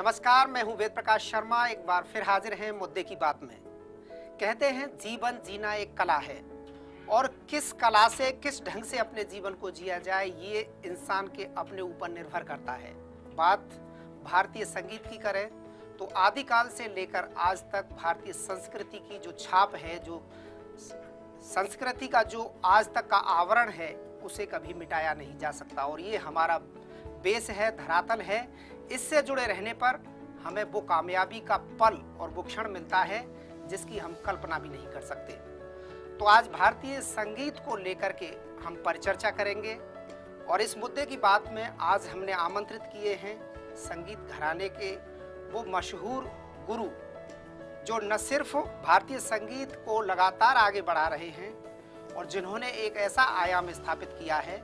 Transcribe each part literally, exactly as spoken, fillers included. नमस्कार, मैं हूं वेद प्रकाश शर्मा। एक बार फिर हाजिर हैं मुद्दे की बात में। कहते हैं जीवन जीना एक कला है, और किस कला से, किस ढंग से अपने जीवन को जिया जाए, ये इंसान के अपने ऊपर निर्भर करता है। बात भारतीय संगीत की करें तो आदिकाल से लेकर आज तक भारतीय संस्कृति की जो छाप है, जो संस्कृति का जो आज तक का आवरण है, उसे कभी मिटाया नहीं जा सकता। और ये हमारा बेस है, धरातल है। इससे जुड़े रहने पर हमें वो कामयाबी का पल और वो क्षण मिलता है जिसकी हम कल्पना भी नहीं कर सकते। तो आज भारतीय संगीत को लेकर के हम परिचर्चा करेंगे, और इस मुद्दे की बात में आज हमने आमंत्रित किए हैं संगीत घराने के वो मशहूर गुरु, जो न सिर्फ भारतीय संगीत को लगातार आगे बढ़ा रहे हैं, और जिन्होंने एक ऐसा आयाम स्थापित किया है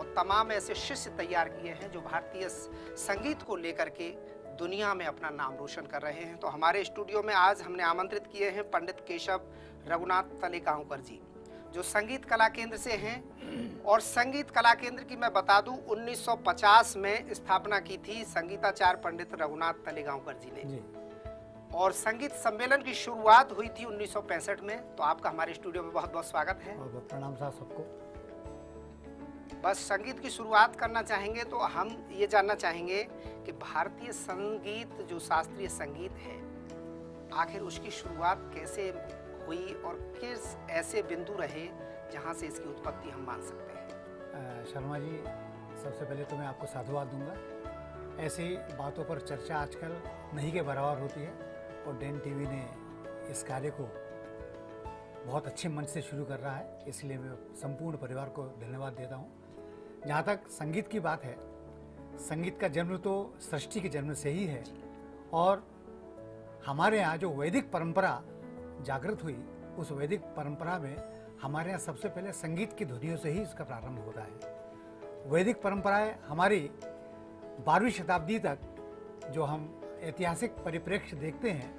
और तमाम ऐसे शिष्य तैयार किए हैं जो भारतीय संगीत को लेकर के दुनिया में अपना नाम रोशन कर रहे हैं। तो हमारे स्टूडियो में आज हमने आमंत्रित किए हैं पंडित केशव रघुनाथ तलिगांवकर जी, जो संगीत कला केंद्र से हैं। और संगीत कला केंद्र की मैं बता दूं, उन्नीस सौ पचास में स्थापना की थी संगीताचार्य पंडित रघुनाथ तलिगांवकर जी ने जी। और संगीत सम्मेलन की शुरुआत हुई थी उन्नीस सौ पैंसठ में। तो आपका हमारे स्टूडियो में बहुत बहुत स्वागत है। प्रणाम साहब सबको। बस संगीत की शुरुआत करना चाहेंगे तो हम ये जानना चाहेंगे कि भारतीय संगीत, जो शास्त्रीय संगीत है, आखिर उसकी शुरुआत कैसे हुई और किस ऐसे बिंदु रहे जहाँ से इसकी उत्पत्ति हम मान सकते हैं। शर्मा जी, सबसे पहले तो मैं आपको साधुवाद दूंगा। ऐसी बातों पर चर्चा आजकल नहीं के बराबर होती है, और डेन टीवी ने इस कार्य को बहुत अच्छे मंच से शुरू कर रहा है, इसलिए मैं संपूर्ण परिवार को धन्यवाद देता हूँ। जहाँ तक संगीत की बात है, संगीत का जन्म तो सृष्टि के जन्म से ही है, और हमारे यहाँ जो वैदिक परंपरा जागृत हुई, उस वैदिक परंपरा में हमारे यहाँ सबसे पहले संगीत की ध्वनियों से ही इसका प्रारंभ होता है। वैदिक परंपराएं हमारी बारहवीं शताब्दी तक जो हम ऐतिहासिक परिप्रेक्ष्य देखते हैं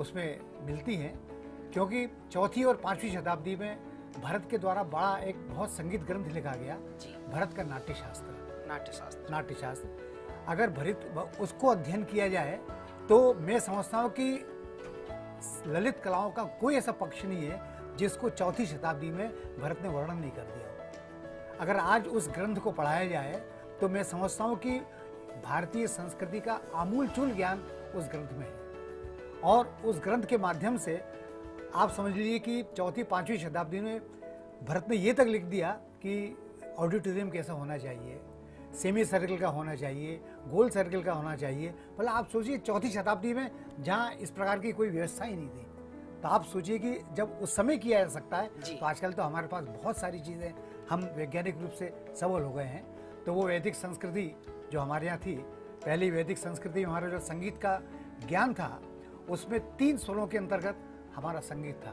उसमें मिलती हैं, क्योंकि चौथी और पाँचवीं शताब्दी में भरत के द्वारा बड़ा एक बहुत संगीत ग्रंथ लिखा गया, भरत का नाट्यशास्त्र। नाट्यशास्त्र नाट्यशास्त्र अगर भरत उसको अध्ययन किया जाए तो मैं समझता हूँ कि ललित कलाओं का कोई ऐसा पक्ष नहीं है जिसको चौथी शताब्दी में भरत ने वर्णन नहीं कर दिया। अगर आज उस ग्रंथ को पढ़ाया जाए तो मैं समझता हूँ कि भारतीय संस्कृति का आमूलचूल ज्ञान उस ग्रंथ में है, और उस ग्रंथ के माध्यम से आप समझ लीजिए कि चौथी पाँचवीं शताब्दी में भरत ने ये तक लिख दिया कि ऑडिटोरियम कैसा होना चाहिए, सेमी सर्कल का होना चाहिए, गोल सर्कल का होना चाहिए। भला आप सोचिए चौथी शताब्दी में, जहाँ इस प्रकार की कोई व्यवस्था ही नहीं थी, तो आप सोचिए कि जब उस समय किया जा सकता है, तो आजकल तो हमारे पास बहुत सारी चीज़ें, हम वैज्ञानिक रूप से सबल हो गए हैं। तो वो वैदिक संस्कृति जो हमारे यहाँ थी, पहली वैदिक संस्कृति में हमारा जो संगीत का ज्ञान था, उसमें तीन स्वरों के अंतर्गत हमारा संगीत था,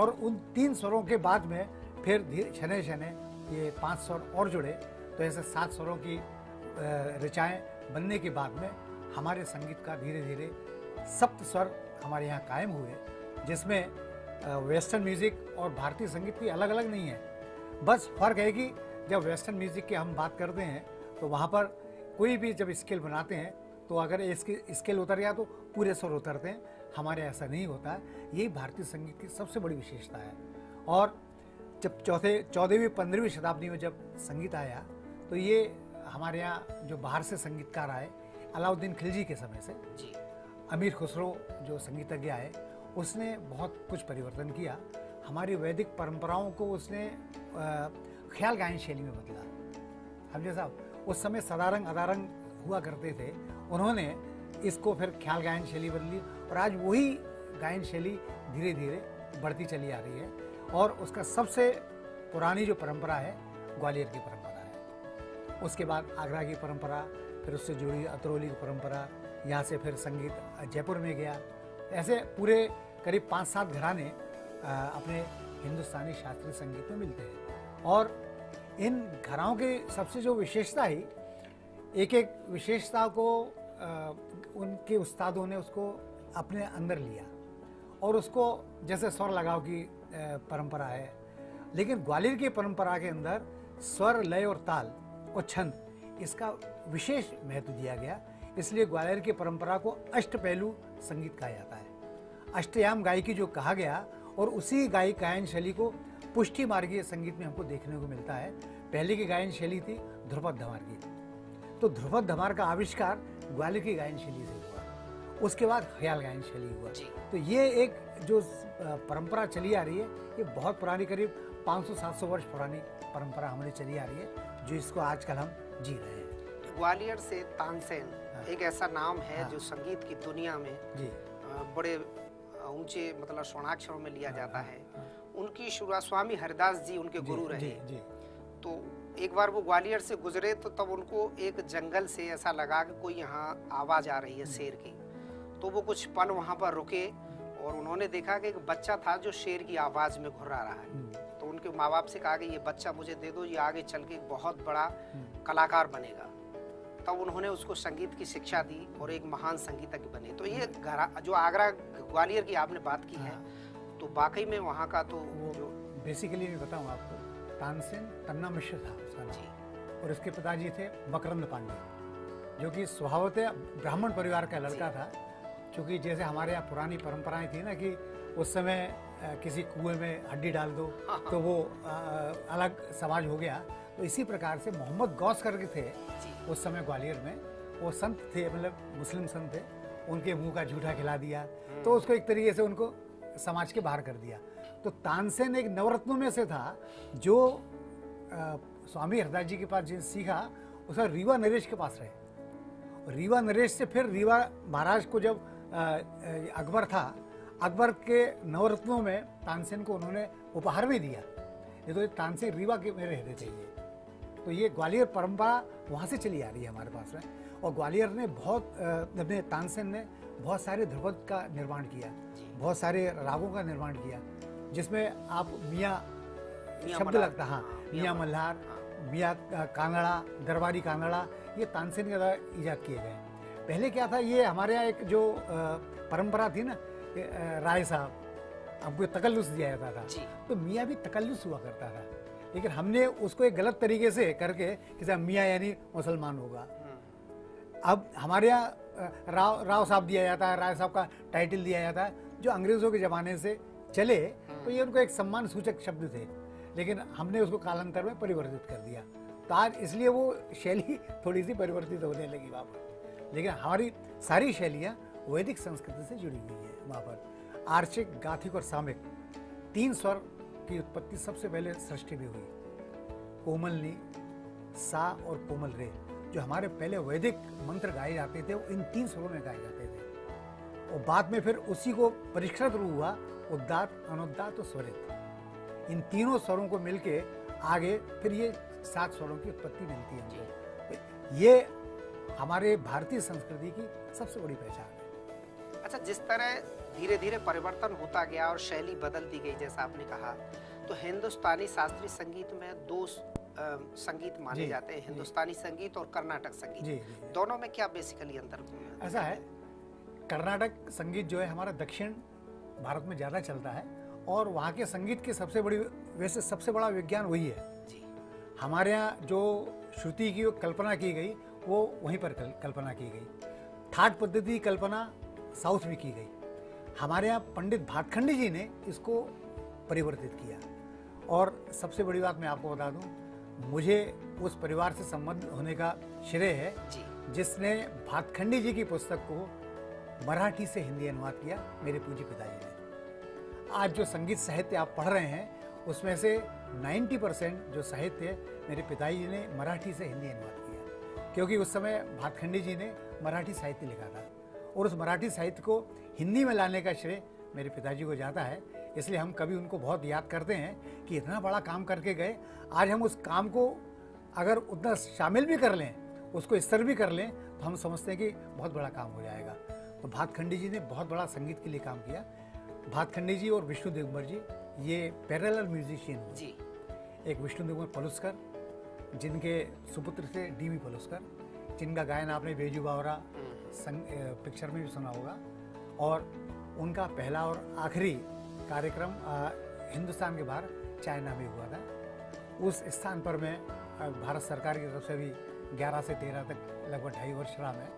और उन तीन स्वरों के बाद में फिर धीरे शनै शनै ये पांच स्वर और जुड़े, तो ऐसे सात स्वरों की रचाएं बनने के बाद में हमारे संगीत का धीरे धीरे सप्त स्वर हमारे यहाँ कायम हुए, जिसमें वेस्टर्न म्यूज़िक और भारतीय संगीत भी अलग अलग नहीं है। बस फर्क है कि जब वेस्टर्न म्यूज़िक की हम बात करते हैं तो वहाँ पर कोई भी जब स्केल बनाते हैं तो अगर इसकी स्केल उतर गया तो पूरे स्वर उतरते हैं, हमारे ऐसा नहीं होता। यही भारतीय संगीत की सबसे बड़ी विशेषता है। और जब चौथे चौदहवीं पंद्रहवीं शताब्दी में जब संगीत आया, तो ये हमारे यहाँ जो बाहर से संगीतकार आए, अलाउद्दीन खिलजी के समय से जी। अमीर खुसरो जो संगीतज्ञ आए, उसने बहुत कुछ परिवर्तन किया। हमारी वैदिक परंपराओं को उसने ख्याल गायन शैली में बदला। हमजे साहब उस समय सदारंग अदारंग हुआ करते थे, उन्होंने इसको फिर ख्याल गायन शैली बदली, और आज वही गायन शैली धीरे धीरे बढ़ती चली आ रही है। और उसका सबसे पुरानी जो परंपरा है, ग्वालियर की परंपरा है, उसके बाद आगरा की परंपरा, फिर उससे जुड़ी अत्रोली की परंपरा, यहाँ से फिर संगीत जयपुर में गया। ऐसे पूरे करीब पाँच सात घराने अपने हिंदुस्तानी शास्त्रीय संगीत में मिलते हैं, और इन घरानों की सबसे जो विशेषता ही, एक एक विशेषता को उनके उस्तादों ने उसको अपने अंदर लिया, और उसको जैसे स्वर लगाव की परंपरा है, लेकिन ग्वालियर की परंपरा के अंदर स्वर, लय और ताल और छंद, इसका विशेष महत्व दिया गया। इसलिए ग्वालियर की परंपरा को अष्टपहलू संगीत कहा जाता है। अष्टयाम गायकी जो कहा गया और उसी गायिक गायन शैली को पुष्टि मार्गीय संगीत में हमको देखने को मिलता है। पहले की गायन शैली थी ध्रुपद धमार की, तो ध्रुपद धमार का आविष्कार ग्वालियर की गायन शैली से हुआ, उसके बाद ख्याल गायन शैली हुआ। तो ये एक जो परंपरा चली आ रही है, ये बहुत पुरानी, करीब पाँच सौ सात सौ वर्ष पुरानी परंपरा हमारी चली आ रही है, जो इसको आजकल हम जी रहे हैं। ग्वालियर से तांसेन, हाँ, एक ऐसा नाम है, हाँ, जो संगीत की दुनिया में जी बड़े ऊंचे मतलब स्वर्णाक्षरों में लिया जाता है। उनकी शुरुआत स्वामी हरदास जी उनके गुरु रहे। जी, जी। तो एक बार वो ग्वालियर से गुजरे तो तब उनको एक जंगल से ऐसा लगा कि कोई यहाँ आवाज़ आ रही है शेर की, तो वो कुछ पल वहाँ पर रुके और उन्होंने देखा कि एक बच्चा था जो शेर की आवाज़ में घुर्रा रहा है। तो उनके माँ बाप से कहा कि ये बच्चा मुझे दे दो, ये आगे चल के बहुत बड़ा कलाकार बनेगा। तब उन्होंने उसको संगीत की शिक्षा दी और एक महान संगीतज्ञ बने। तो ये जो आगरा ग्वालियर की आपने बात की है, तो वाकई में वहाँ का तो जो बेसिकली मैं बताऊँ आपको, तानसेन तन्ना मिश्र था उसका नाम, और उसके पिताजी थे मकरंद पांडे, जो कि स्वभावतः ब्राह्मण परिवार का लड़का था। क्योंकि जैसे हमारे यहाँ पुरानी परंपराएं थी ना, कि उस समय किसी कुएं में हड्डी डाल दो तो वो अलग समाज हो गया, तो इसी प्रकार से मोहम्मद गौस करके थे उस समय ग्वालियर में, वो संत थे, मतलब मुस्लिम संत थे, उनके मुंह का जूठा खिला दिया, तो उसको एक तरीके से उनको समाज के बाहर कर दिया। तो तानसेन एक नवरत्नों में से था, जो आ, स्वामी हरदास जी के पास जिन सीखा, उसका रीवा नरेश के पास रहे। रीवा नरेश से फिर रीवा महाराज को जब अकबर था, अकबर के नवरत्नों में तानसेन को उन्होंने उपहार भी दिया। ये तो तानसेन रीवा के में रहते थे। ये तो ये ग्वालियर परंपरा वहाँ से चली आ रही है हमारे पास में। और ग्वालियर ने बहुत, अपने तानसेन ने बहुत सारे ध्रुपद का निर्माण किया, बहुत सारे रागों का निर्माण किया, जिसमें आप मियाँ शब्द लगता, हाँ, मियाँ मल्हार, मियाँ कांगड़ा, दरबारी कांगड़ा, ये तानसेन के द्वारा ईजाद किए गए। पहले क्या था, ये हमारे यहाँ एक जो परंपरा थी ना, राय साहब हमको तकल्लुस दिया जाता था, तो मियाँ भी तकल्लुस हुआ करता था, लेकिन हमने उसको एक गलत तरीके से करके कि मियाँ यानी मुसलमान होगा। अब हमारे यहाँ राव राव साहब दिया जाता है, राय साहब का टाइटल दिया जाता है, जो अंग्रेज़ों के ज़माने से चले, तो ये उनको एक सम्मान सूचक शब्द थे, लेकिन हमने उसको कालांतर में परिवर्तित कर दिया। तो आज इसलिए वो शैली थोड़ी सी परिवर्तित होने लगी वहाँ पर, लेकिन हमारी सारी शैलियाँ वैदिक संस्कृति से जुड़ी हुई है। वहाँ पर आर्षिक, गाथिक और सामिक, तीन स्वर की उत्पत्ति सबसे पहले सृष्टि में हुई। कोमल नी, सा और कोमल रे, जो हमारे पहले वैदिक मंत्र गाए जाते थे, वो इन तीन स्वरों में गाए जाते थे, और बाद में फिर उसी को परिष्कृत रूप हुआ उद्दात, अनुदात और स्वरित। इन तीनों स्वरों को मिलके आगे फिर ये सात स्वरों की उत्पत्ति मिलती है हमको। ये हमारे भारतीय संस्कृति की सबसे बड़ी पहचान है। अच्छा, जिस तरह धीरे धीरे परिवर्तन होता गया और शैली बदलती गई, जैसा आपने कहा, तो हिंदुस्तानी शास्त्रीय संगीत में दो आ, संगीत माने जाते हैं, हिंदुस्तानी संगीत और कर्नाटक संगीत। जी, जी। दोनों में क्या बेसिकली अंतर? ऐसा है, कर्नाटक संगीत जो है हमारा दक्षिण भारत में ज़्यादा चलता है, और वहाँ के संगीत की सबसे बड़ी, वैसे सबसे बड़ा विज्ञान वही है। जी। हमारे यहाँ जो श्रुति की कल्पना की गई, वो वहीं पर कल, कल्पना की गई। ठाट पद्धति की कल्पना साउथ में की गई। हमारे यहाँ पंडित भातखंडेजी ने इसको परिवर्तित किया। और सबसे बड़ी बात मैं आपको बता दूं, मुझे उस परिवार से संबद्ध होने का श्रेय है जिसने भातखंडेजी की पुस्तक को मराठी से हिंदी अनुवाद किया, मेरे पूज्य पिताजी ने। आज जो संगीत साहित्य आप पढ़ रहे हैं, उसमें से नब्बे परसेंट जो साहित्य मेरे पिताजी ने मराठी से हिंदी अनुवाद किया, क्योंकि उस समय भातखंडेजी ने मराठी साहित्य लिखा था, और उस मराठी साहित्य को हिंदी में लाने का श्रेय मेरे पिताजी को जाता है। इसलिए हम कभी उनको बहुत याद करते हैं कि इतना बड़ा काम करके गए। आज हम उस काम को अगर उतना शामिल भी कर लें, उसको स्तर भी कर लें, तो हम समझते हैं कि बहुत बड़ा काम हो जाएगा। तो भातखंडेजी ने बहुत बड़ा संगीत के लिए काम किया। भातखंडेजी और विष्णु दिगंबर जी, ये पैरेलल म्यूजिशियन जी। एक विष्णु दिगंबर पलुस्कर, जिनके सुपुत्र थे डी वी पलुस्कर, जिनका गायन आपने बेजू बावरा पिक्चर में भी सुना होगा, और उनका पहला और आखिरी कार्यक्रम हिंदुस्तान के बाहर चाइना में हुआ था। उस स्थान पर मैं भारत सरकार की तरफ से भी ग्यारह से तेरह तक लगभग ढाई वर्ष रहा मैं,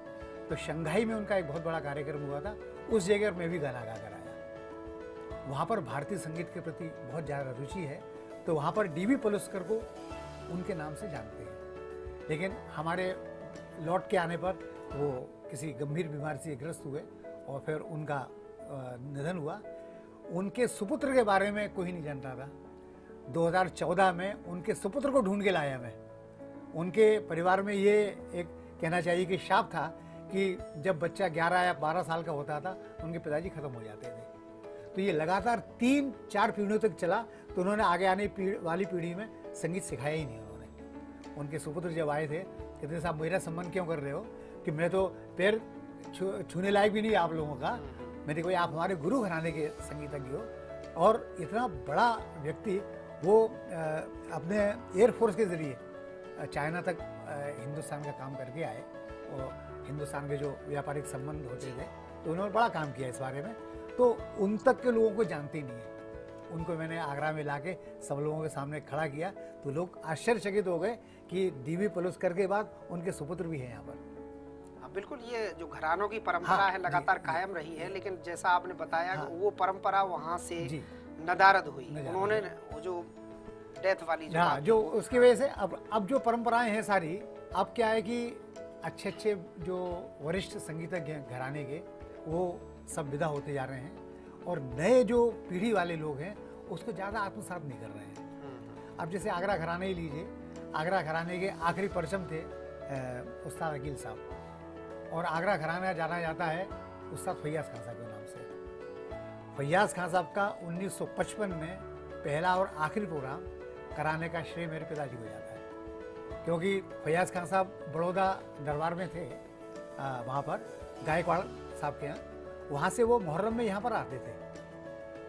तो शंघाई में उनका एक बहुत बड़ा कार्यक्रम हुआ था, उस जगह मैं भी गाना गा कर आया। वहाँ पर भारतीय संगीत के प्रति बहुत ज़्यादा रुचि है, तो वहाँ पर डी बी पलुस्कर को उनके नाम से जानते हैं। लेकिन हमारे लौट के आने पर वो किसी गंभीर बीमारी से ग्रस्त हुए और फिर उनका निधन हुआ। उनके सुपुत्र के बारे में कोई नहीं जानता था। दो हज़ार चौदह में उनके सुपुत्र को ढूंढ के लाया मैं। उनके परिवार में ये एक कहना चाहिए कि शाप था कि जब बच्चा ग्यारह या बारह साल का होता था उनके पिताजी ख़त्म हो जाते थे। तो ये लगातार तीन चार पीढ़ियों तक चला, तो उन्होंने आगे आने पीढ़, वाली पीढ़ी में संगीत सिखाया ही नहीं उन्होंने। उनके सुपुत्र जब आए थे कहते साहब मेरा सम्मान क्यों कर रहे हो कि मैं तो पैर छू छूने लायक भी नहीं आप लोगों का, मैंने कोई आप हमारे गुरु घराने के संगीतज्ञ हो। और इतना बड़ा व्यक्ति वो अपने एयरफोर्स के ज़रिए चाइना तक हिंदुस्तान का काम करके आए और हिंदुस्तान के जो व्यापारिक संबंध होते थे तो उन्होंने बड़ा काम किया इस बारे में। तो उन तक के लोगों को जानते नहीं है। उनको मैंने आगरा में लाके सब लोगों के सामने खड़ा किया तो लोग आश्चर्यचकित हो गए कि डीबी पलुस्कर के बाद उनके सुपुत्र भी हैं यहाँ पर। बिल्कुल, ये जो घरानों की परंपरा हाँ, है लगातार कायम रही है, लेकिन जैसा आपने बताया हाँ, वो परंपरा वहाँ से नदारद हुई। उन्होंने जो डेथ वाली जो हाँ, जो उसकी वजह से अब अब जो परंपराएं हैं सारी, अब क्या है कि अच्छे अच्छे जो वरिष्ठ संगीतज्ञ घराने के वो सब विदा होते जा रहे हैं और नए जो पीढ़ी वाले लोग हैं उसको ज़्यादा आत्मसात नहीं कर रहे हैं। अब जैसे आगरा घराने ही लीजिए, आगरा घराने के आखिरी परचम थे उस्ताद अकील साहब, और आगरा घराना जाना जाता है उस्ताद फियाज खान साहब के नाम से। फियाज खान साहब का उन्नीस सौ पचपन में पहला और आखिरी प्रोग्राम कराने का श्रेय मेरे पिताजी को जाता है, क्योंकि फियाज खान साहब बड़ौदा दरबार में थे, वहाँ पर गायकवाड़ साहब के यहाँ, वहाँ से वो मुहर्रम में यहाँ पर आते थे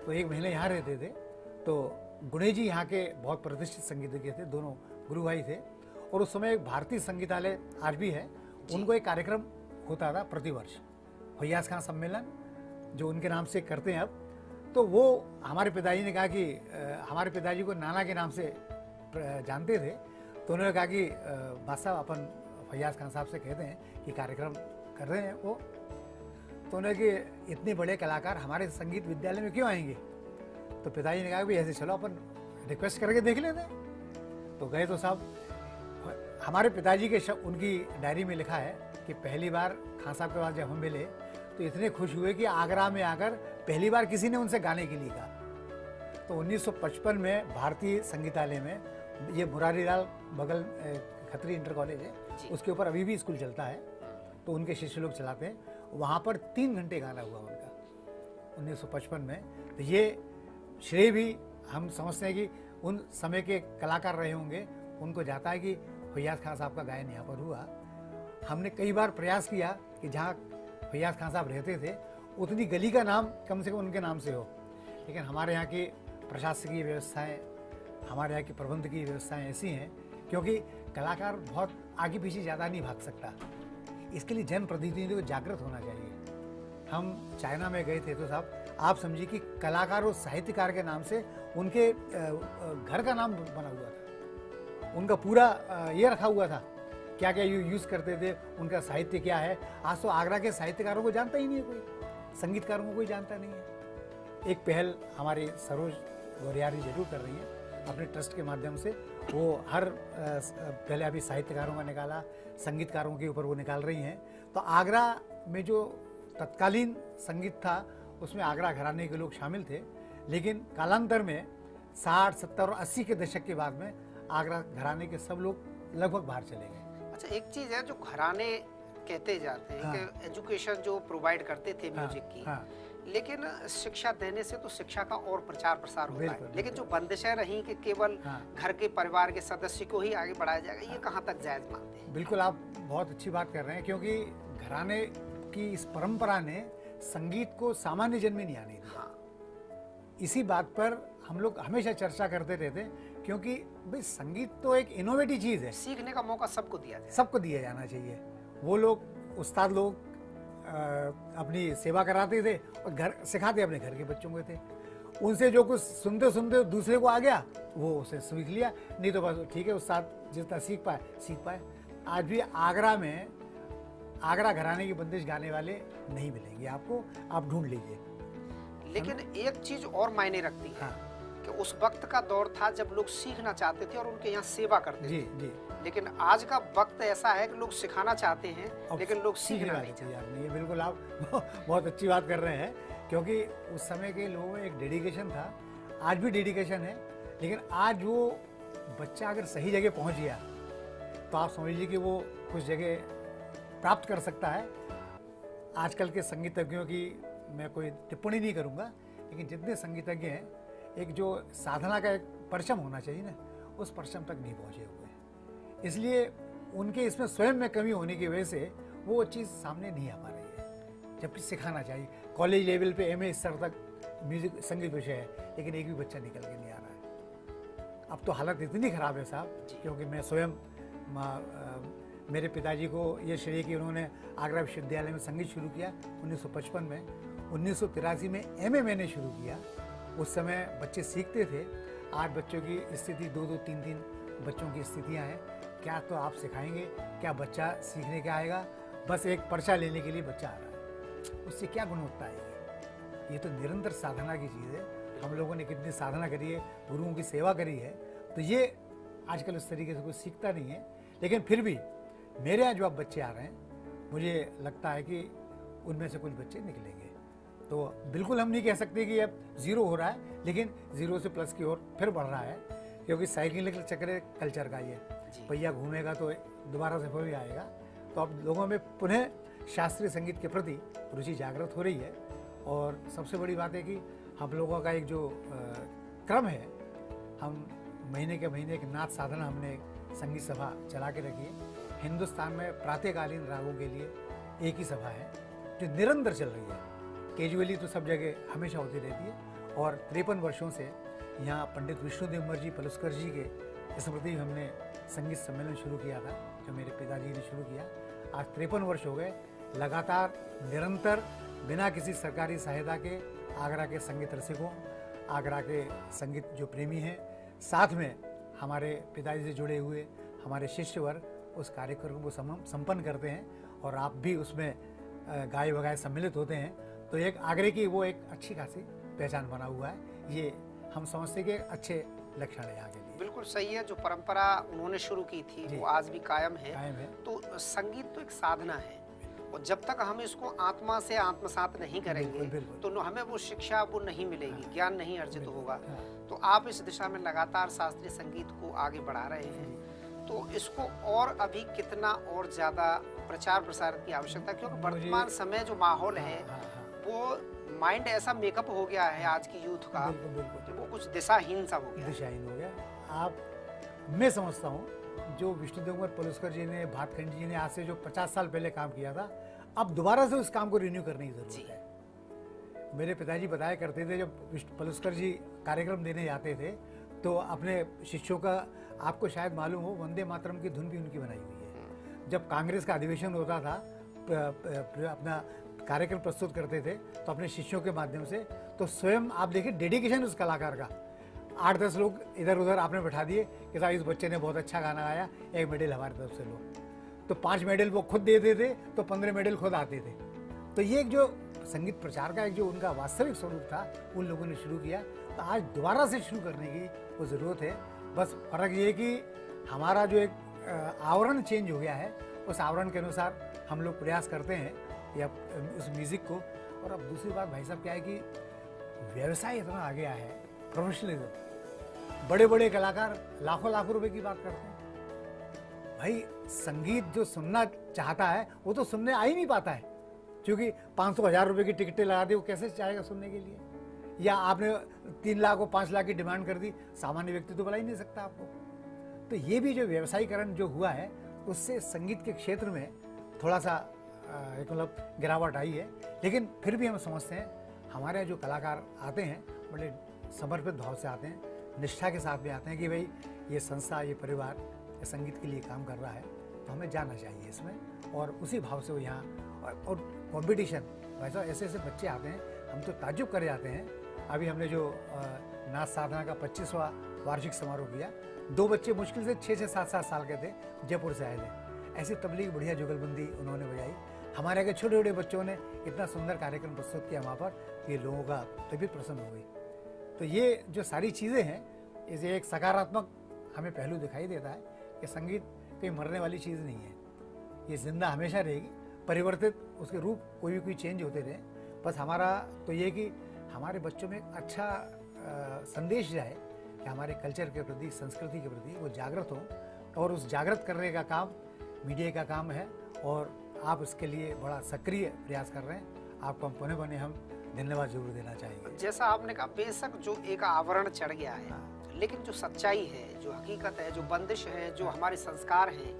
तो एक महीने यहाँ रहते थे। तो गुणेश जी यहाँ के बहुत प्रतिष्ठित संगीतज्ञ थे, दोनों गुरु भाई थे, और उस समय एक भारतीय संगीतालय आज भी है, उनको एक कार्यक्रम होता था प्रतिवर्ष फियाज खान सम्मेलन जो उनके नाम से करते हैं अब। तो वो हमारे पिताजी ने कहा कि हमारे पिताजी को नाना के नाम से जानते थे, तो उन्होंने कहा कि बादशाह अपन फियाज खान साहब से कहते हैं कि कार्यक्रम कर रहे हैं वो, तो उन्होंने कि इतने बड़े कलाकार हमारे संगीत विद्यालय में क्यों आएंगे। तो पिताजी ने कहा कि ऐसे चलो अपन रिक्वेस्ट करके देख लेते हैं। तो गए तो साहब हमारे पिताजी के शब्द उनकी डायरी में लिखा है कि पहली बार खान साहब के बाद जब हम मिले तो इतने खुश हुए कि आगरा में आकर पहली बार किसी ने उनसे गाने के लिए कहा। तो उन्नीस सौ पचपन में भारतीय संगीतालय में, ये मुरारी लाल बगल खत्री इंटर कॉलेज है, उसके ऊपर अभी भी स्कूल चलता है तो उनके शिष्य लोग चलाते हैं, वहाँ पर तीन घंटे गाना हुआ उनका उन्नीस सौ पचपन में। तो ये श्रेय भी हम समझते हैं कि उन समय के कलाकार रहे होंगे उनको जाता है कि फियाज खान साहब का गायन यहाँ पर हुआ। हमने कई बार प्रयास किया कि जहाँ फियाज खान साहब रहते थे उतनी गली का नाम कम से कम उनके नाम से हो, लेकिन हमारे यहाँ की प्रशासकीय व्यवस्थाएं, हमारे यहाँ की प्रबंधकीय व्यवस्थाएं ऐसी हैं क्योंकि कलाकार बहुत आगे पीछे ज़्यादा नहीं भाग सकता, इसके लिए जनप्रतिनिधियों को जागृत होना चाहिए। हम चाइना में गए थे तो साहब आप समझिए कि कलाकार और साहित्यकार के नाम से उनके घर का नाम बना हुआ था, उनका पूरा ये रखा हुआ था क्या क्या यू यूज़ करते थे, उनका साहित्य क्या है। आज तो आगरा के साहित्यकारों को जानता ही नहीं है कोई, संगीतकारों को कोई जानता नहीं है। एक पहल हमारी सरोज गौरियारी जरूर कर रही है अपने ट्रस्ट के माध्यम से, वो हर पहले अभी साहित्यकारों का निकाला, संगीतकारों के ऊपर वो निकाल रही हैं। तो आगरा में जो तत्कालीन संगीत था उसमें आगरा घराने के लोग शामिल थे, लेकिन कालांतर में साठ सत्तर और अस्सी के दशक के बाद में आगरा घराने के सब लोग लगभग बाहर चले गए। अच्छा, एक चीज है जो घराने कहते जाते हैं हाँ, कि एजुकेशन जो प्रोवाइड करते थे म्यूजिक हाँ, की हाँ, लेकिन शिक्षा देने से तो शिक्षा का और प्रचार प्रसार होता है, लेकिन जो बंदिशें रहीं कि केवल हाँ, घर के परिवार के सदस्य को ही आगे बढ़ाया जाएगा हाँ, ये कहाँ तक जायज मानते हैं। बिल्कुल, आप बहुत अच्छी बात कर रहे हैं क्योंकि घराने की इस परंपरा ने संगीत को सामान्य जन में नहीं आने दिया हाँ। इसी बात पर हम लोग हमेशा चर्चा करते रहते क्योंकि भाई संगीत तो एक इनोवेटिव चीज़ है, सीखने का मौका सबको दिया जाए, सबको दिया जाना चाहिए। वो लोग उस्ताद लोग अपनी सेवा कराते थे और घर सिखाते अपने घर के बच्चों को थे, उनसे जो कुछ सुनते सुनते दूसरे को आ गया वो उसे सीख लिया, नहीं तो बस ठीक है उस्ताद जितना सीख पाए सीख पाए। आज भी आगरा में आगरा घराने की बंदिश गाने वाले नहीं मिलेंगे आपको, आप ढूंढ लीजिए। लेकिन एक चीज और मायने रखती है कि उस वक्त का दौर था जब लोग सीखना चाहते थे और उनके यहाँ सेवा करते जी, थे जी। लेकिन आज का वक्त ऐसा है कि लोग सिखाना चाहते हैं लेकिन लोग सीखना नहीं चाहते। ये बिल्कुल आप बहुत अच्छी बात कर रहे हैं, क्योंकि उस समय के लोगों में एक डेडिकेशन था, आज भी डेडिकेशन है, लेकिन आज वो बच्चा अगर सही जगह पहुंच गया तो आप समझ लीजिए कि वो कुछ जगह प्राप्त कर सकता है। आजकल के संगीतज्ञों की मैं कोई टिप्पणी नहीं करूंगा, लेकिन जितने संगीतज्ञ हैं एक जो साधना का एक परचम होना चाहिए ना, उस परचम तक नहीं पहुंचे हुए हैं, इसलिए उनके इसमें स्वयं में कमी होने की वजह से वो चीज़ सामने नहीं आ पा रही है, जबकि सिखाना चाहिए। कॉलेज लेवल पे एम ए स्तर तक म्यूजिक संगीत विषय है, लेकिन एक भी बच्चा निकल के नहीं आ रहा है। अब तो हालत इतनी ख़राब है साहब, क्योंकि मैं स्वयं मेरे पिताजी को ये श्रेय कि उन्होंने आगरा विश्वविद्यालय में संगीत शुरू किया उन्नीस सौ पचपन में, उन्नीस सौ तिरासी में एम ए मैंने शुरू किया। उस समय बच्चे सीखते थे, आठ बच्चों की स्थिति दो दो तीन तीन बच्चों की स्थितियां हैं। क्या तो आप सिखाएंगे, क्या बच्चा सीखने के आएगा? बस एक पर्चा लेने के लिए बच्चा आ रहा है, उससे क्या गुणवत्ता आएगी? ये तो निरंतर साधना की चीज़ है। हम लोगों ने कितनी साधना करी है, गुरुओं की सेवा करी है, तो ये आजकल उस तरीके से कोई सीखता नहीं है। लेकिन फिर भी मेरे यहाँ जो अब बच्चे आ रहे हैं, मुझे लगता है कि उनमें से कुछ बच्चे निकलेंगे। तो बिल्कुल हम नहीं कह सकते कि अब ज़ीरो हो रहा है, लेकिन ज़ीरो से प्लस की ओर फिर बढ़ रहा है, क्योंकि साइकिल के चक्कर कल्चर का ये पहिया घूमेगा तो दोबारा से फिर आएगा। तो अब लोगों में पुनः शास्त्रीय संगीत के प्रति रुचि जागृत हो रही है, और सबसे बड़ी बात है कि हम लोगों का एक जो क्रम है, हम महीने के महीने एक नाच साधना हमने संगीत सभा चला के रखी है। हिंदुस्तान में प्रातःकालीन रागों के लिए एक ही सभा है जो निरंतर चल रही है, कैजुअली तो सब जगह हमेशा होती रहती है। और तिरपन वर्षों से यहाँ पंडित विष्णु दिगंबर जी पलुस्कर जी के स्मृति में हमने संगीत सम्मेलन शुरू किया था, जो मेरे पिताजी ने शुरू किया। आज तिरपन वर्ष हो गए, लगातार निरंतर बिना किसी सरकारी सहायता के आगरा के संगीत रसिकों, आगरा के संगीत जो प्रेमी हैं, साथ में हमारे पिताजी से जुड़े हुए हमारे शिष्यवर्ग उस कार्यक्रम को संपन्न करते हैं, और आप भी उसमें गाय बगाए सम्मिलित होते हैं। तो एक आगरे की वो एक अच्छी खासी पहचान बना हुआ है, ये हम समझते कि अच्छे लक्षण है आगे। बिल्कुल सही है, जो परंपरा उन्होंने शुरू की थी वो आज भी कायम है, कायम है। तो संगीत तो एक साधना है, और जब तक हम इसको आत्मा से आत्मसात नहीं करेंगे बिल्कुल, बिल्कुल। तो हमें वो शिक्षा वो नहीं मिलेगी, हाँ। ज्ञान नहीं अर्जित होगा, हाँ। तो आप इस दिशा में लगातार शास्त्रीय संगीत को आगे बढ़ा रहे हैं, तो इसको और अभी कितना और ज़्यादा प्रचार प्रसार की आवश्यकता, क्योंकि वर्तमान समय जो माहौल है वो माइंड ऐसा मेकअप हो गया है आज की यूथ का, बिल्कुल, बिल्कुल। वो कुछ दिशाहीन सा हो गया, दिशाहीन हो गया। आप मैं समझता हूँ जो विष्णु दिगंबर पलुस्कर जी ने, भातखंडेजी जी ने आज से जो पचास साल पहले काम किया था, अब दोबारा से उस काम को रिन्यू करने की जरूरत है। मेरे पिताजी बताया करते थे जब विष्णु पलुस्कर जी कार्यक्रम देने जाते थे तो अपने शिष्यों का, आपको शायद मालूम हो, वंदे मातरम की धुन भी उनकी बनाई हुई है। जब कांग्रेस का अधिवेशन होता था, अपना कार्यक्रम प्रस्तुत करते थे तो अपने शिष्यों के माध्यम से, तो स्वयं आप देखिए डेडिकेशन उस कलाकार का। आठ दस लोग इधर उधर आपने बैठा दिए कि साहब इस बच्चे ने बहुत अच्छा गाना गाया, एक मेडल हमारी तरफ से लो, तो पांच मेडल वो खुद देते थे तो पंद्रह मेडल खुद आते थे। तो ये एक जो संगीत प्रचार का एक जो उनका वास्तविक स्वरूप था, उन लोगों ने शुरू किया, तो आज दोबारा से शुरू करने की वो ज़रूरत है। बस फर्क ये कि हमारा जो एक आवरण चेंज हो गया है, उस आवरण के अनुसार हम लोग प्रयास करते हैं या उस म्यूज़िक को। और अब दूसरी बात भाई साहब क्या है कि व्यवसाय इतना आ गया है, प्रोफेशनलिज्म, बड़े बड़े कलाकार लाखों लाखों रुपए की बात करते हैं। भाई संगीत जो सुनना चाहता है वो तो सुनने आ ही नहीं पाता है, क्योंकि पाँच सौ हज़ार रुपये की टिकटें लगा दी, वो कैसे चाहेगा सुनने के लिए? या आपने तीन लाख और पाँच लाख की डिमांड कर दी, सामान्य व्यक्ति तो बुला ही नहीं सकता आपको। तो ये भी जो व्यवसायीकरण जो हुआ है, उससे संगीत के क्षेत्र में थोड़ा सा एक मतलब गिरावट आई है। लेकिन फिर भी हम समझते हैं हमारे जो कलाकार आते हैं बड़े समर्पित भाव से आते हैं, निष्ठा के साथ में आते हैं कि भाई ये संस्था, ये परिवार ये संगीत के लिए काम कर रहा है, तो हमें जाना चाहिए इसमें, और उसी भाव से वो यहाँ और, और कंपटीशन वैसा ऐसे ऐसे बच्चे आते हैं, हम तो ताज्जुब कर जाते हैं। अभी हमने जो नाच साधना का पच्चीसवां वार्षिक समारोह किया, दो बच्चे मुश्किल से छः से सात सात साल के थे, जयपुर से आए थे, ऐसी तबलीग बढ़िया जुगलबंदी उन्होंने बजाई। हमारे के छोटे छोटे बच्चों ने इतना सुंदर कार्यक्रम प्रस्तुत किया वहाँ पर, ये लोगों का तबीयत प्रसन्न हुई। तो ये जो सारी चीज़ें हैं, इसे एक सकारात्मक हमें पहलू दिखाई देता है कि संगीत कोई मरने वाली चीज़ नहीं है, ये जिंदा हमेशा रहेगी, परिवर्तित उसके रूप कोई भी कोई चेंज होते रहे। बस हमारा तो ये कि हमारे बच्चों में अच्छा संदेश जाए कि हमारे कल्चर के प्रति, संस्कृति के प्रति वो जागृत हो, और उस जागृत करने का काम मीडिया का काम है, और आप इसके लिए बड़ा सक्रिय प्रयास कर रहे हैं, आपको हम पुनः बने हम धन्यवाद जरूर देना चाहिए। जैसा आपने कहा, बेशक जो एक आवरण चढ़ गया है, लेकिन जो सच्चाई है, जो हकीकत है, जो बंदिश है, जो हमारे संस्कार हैं,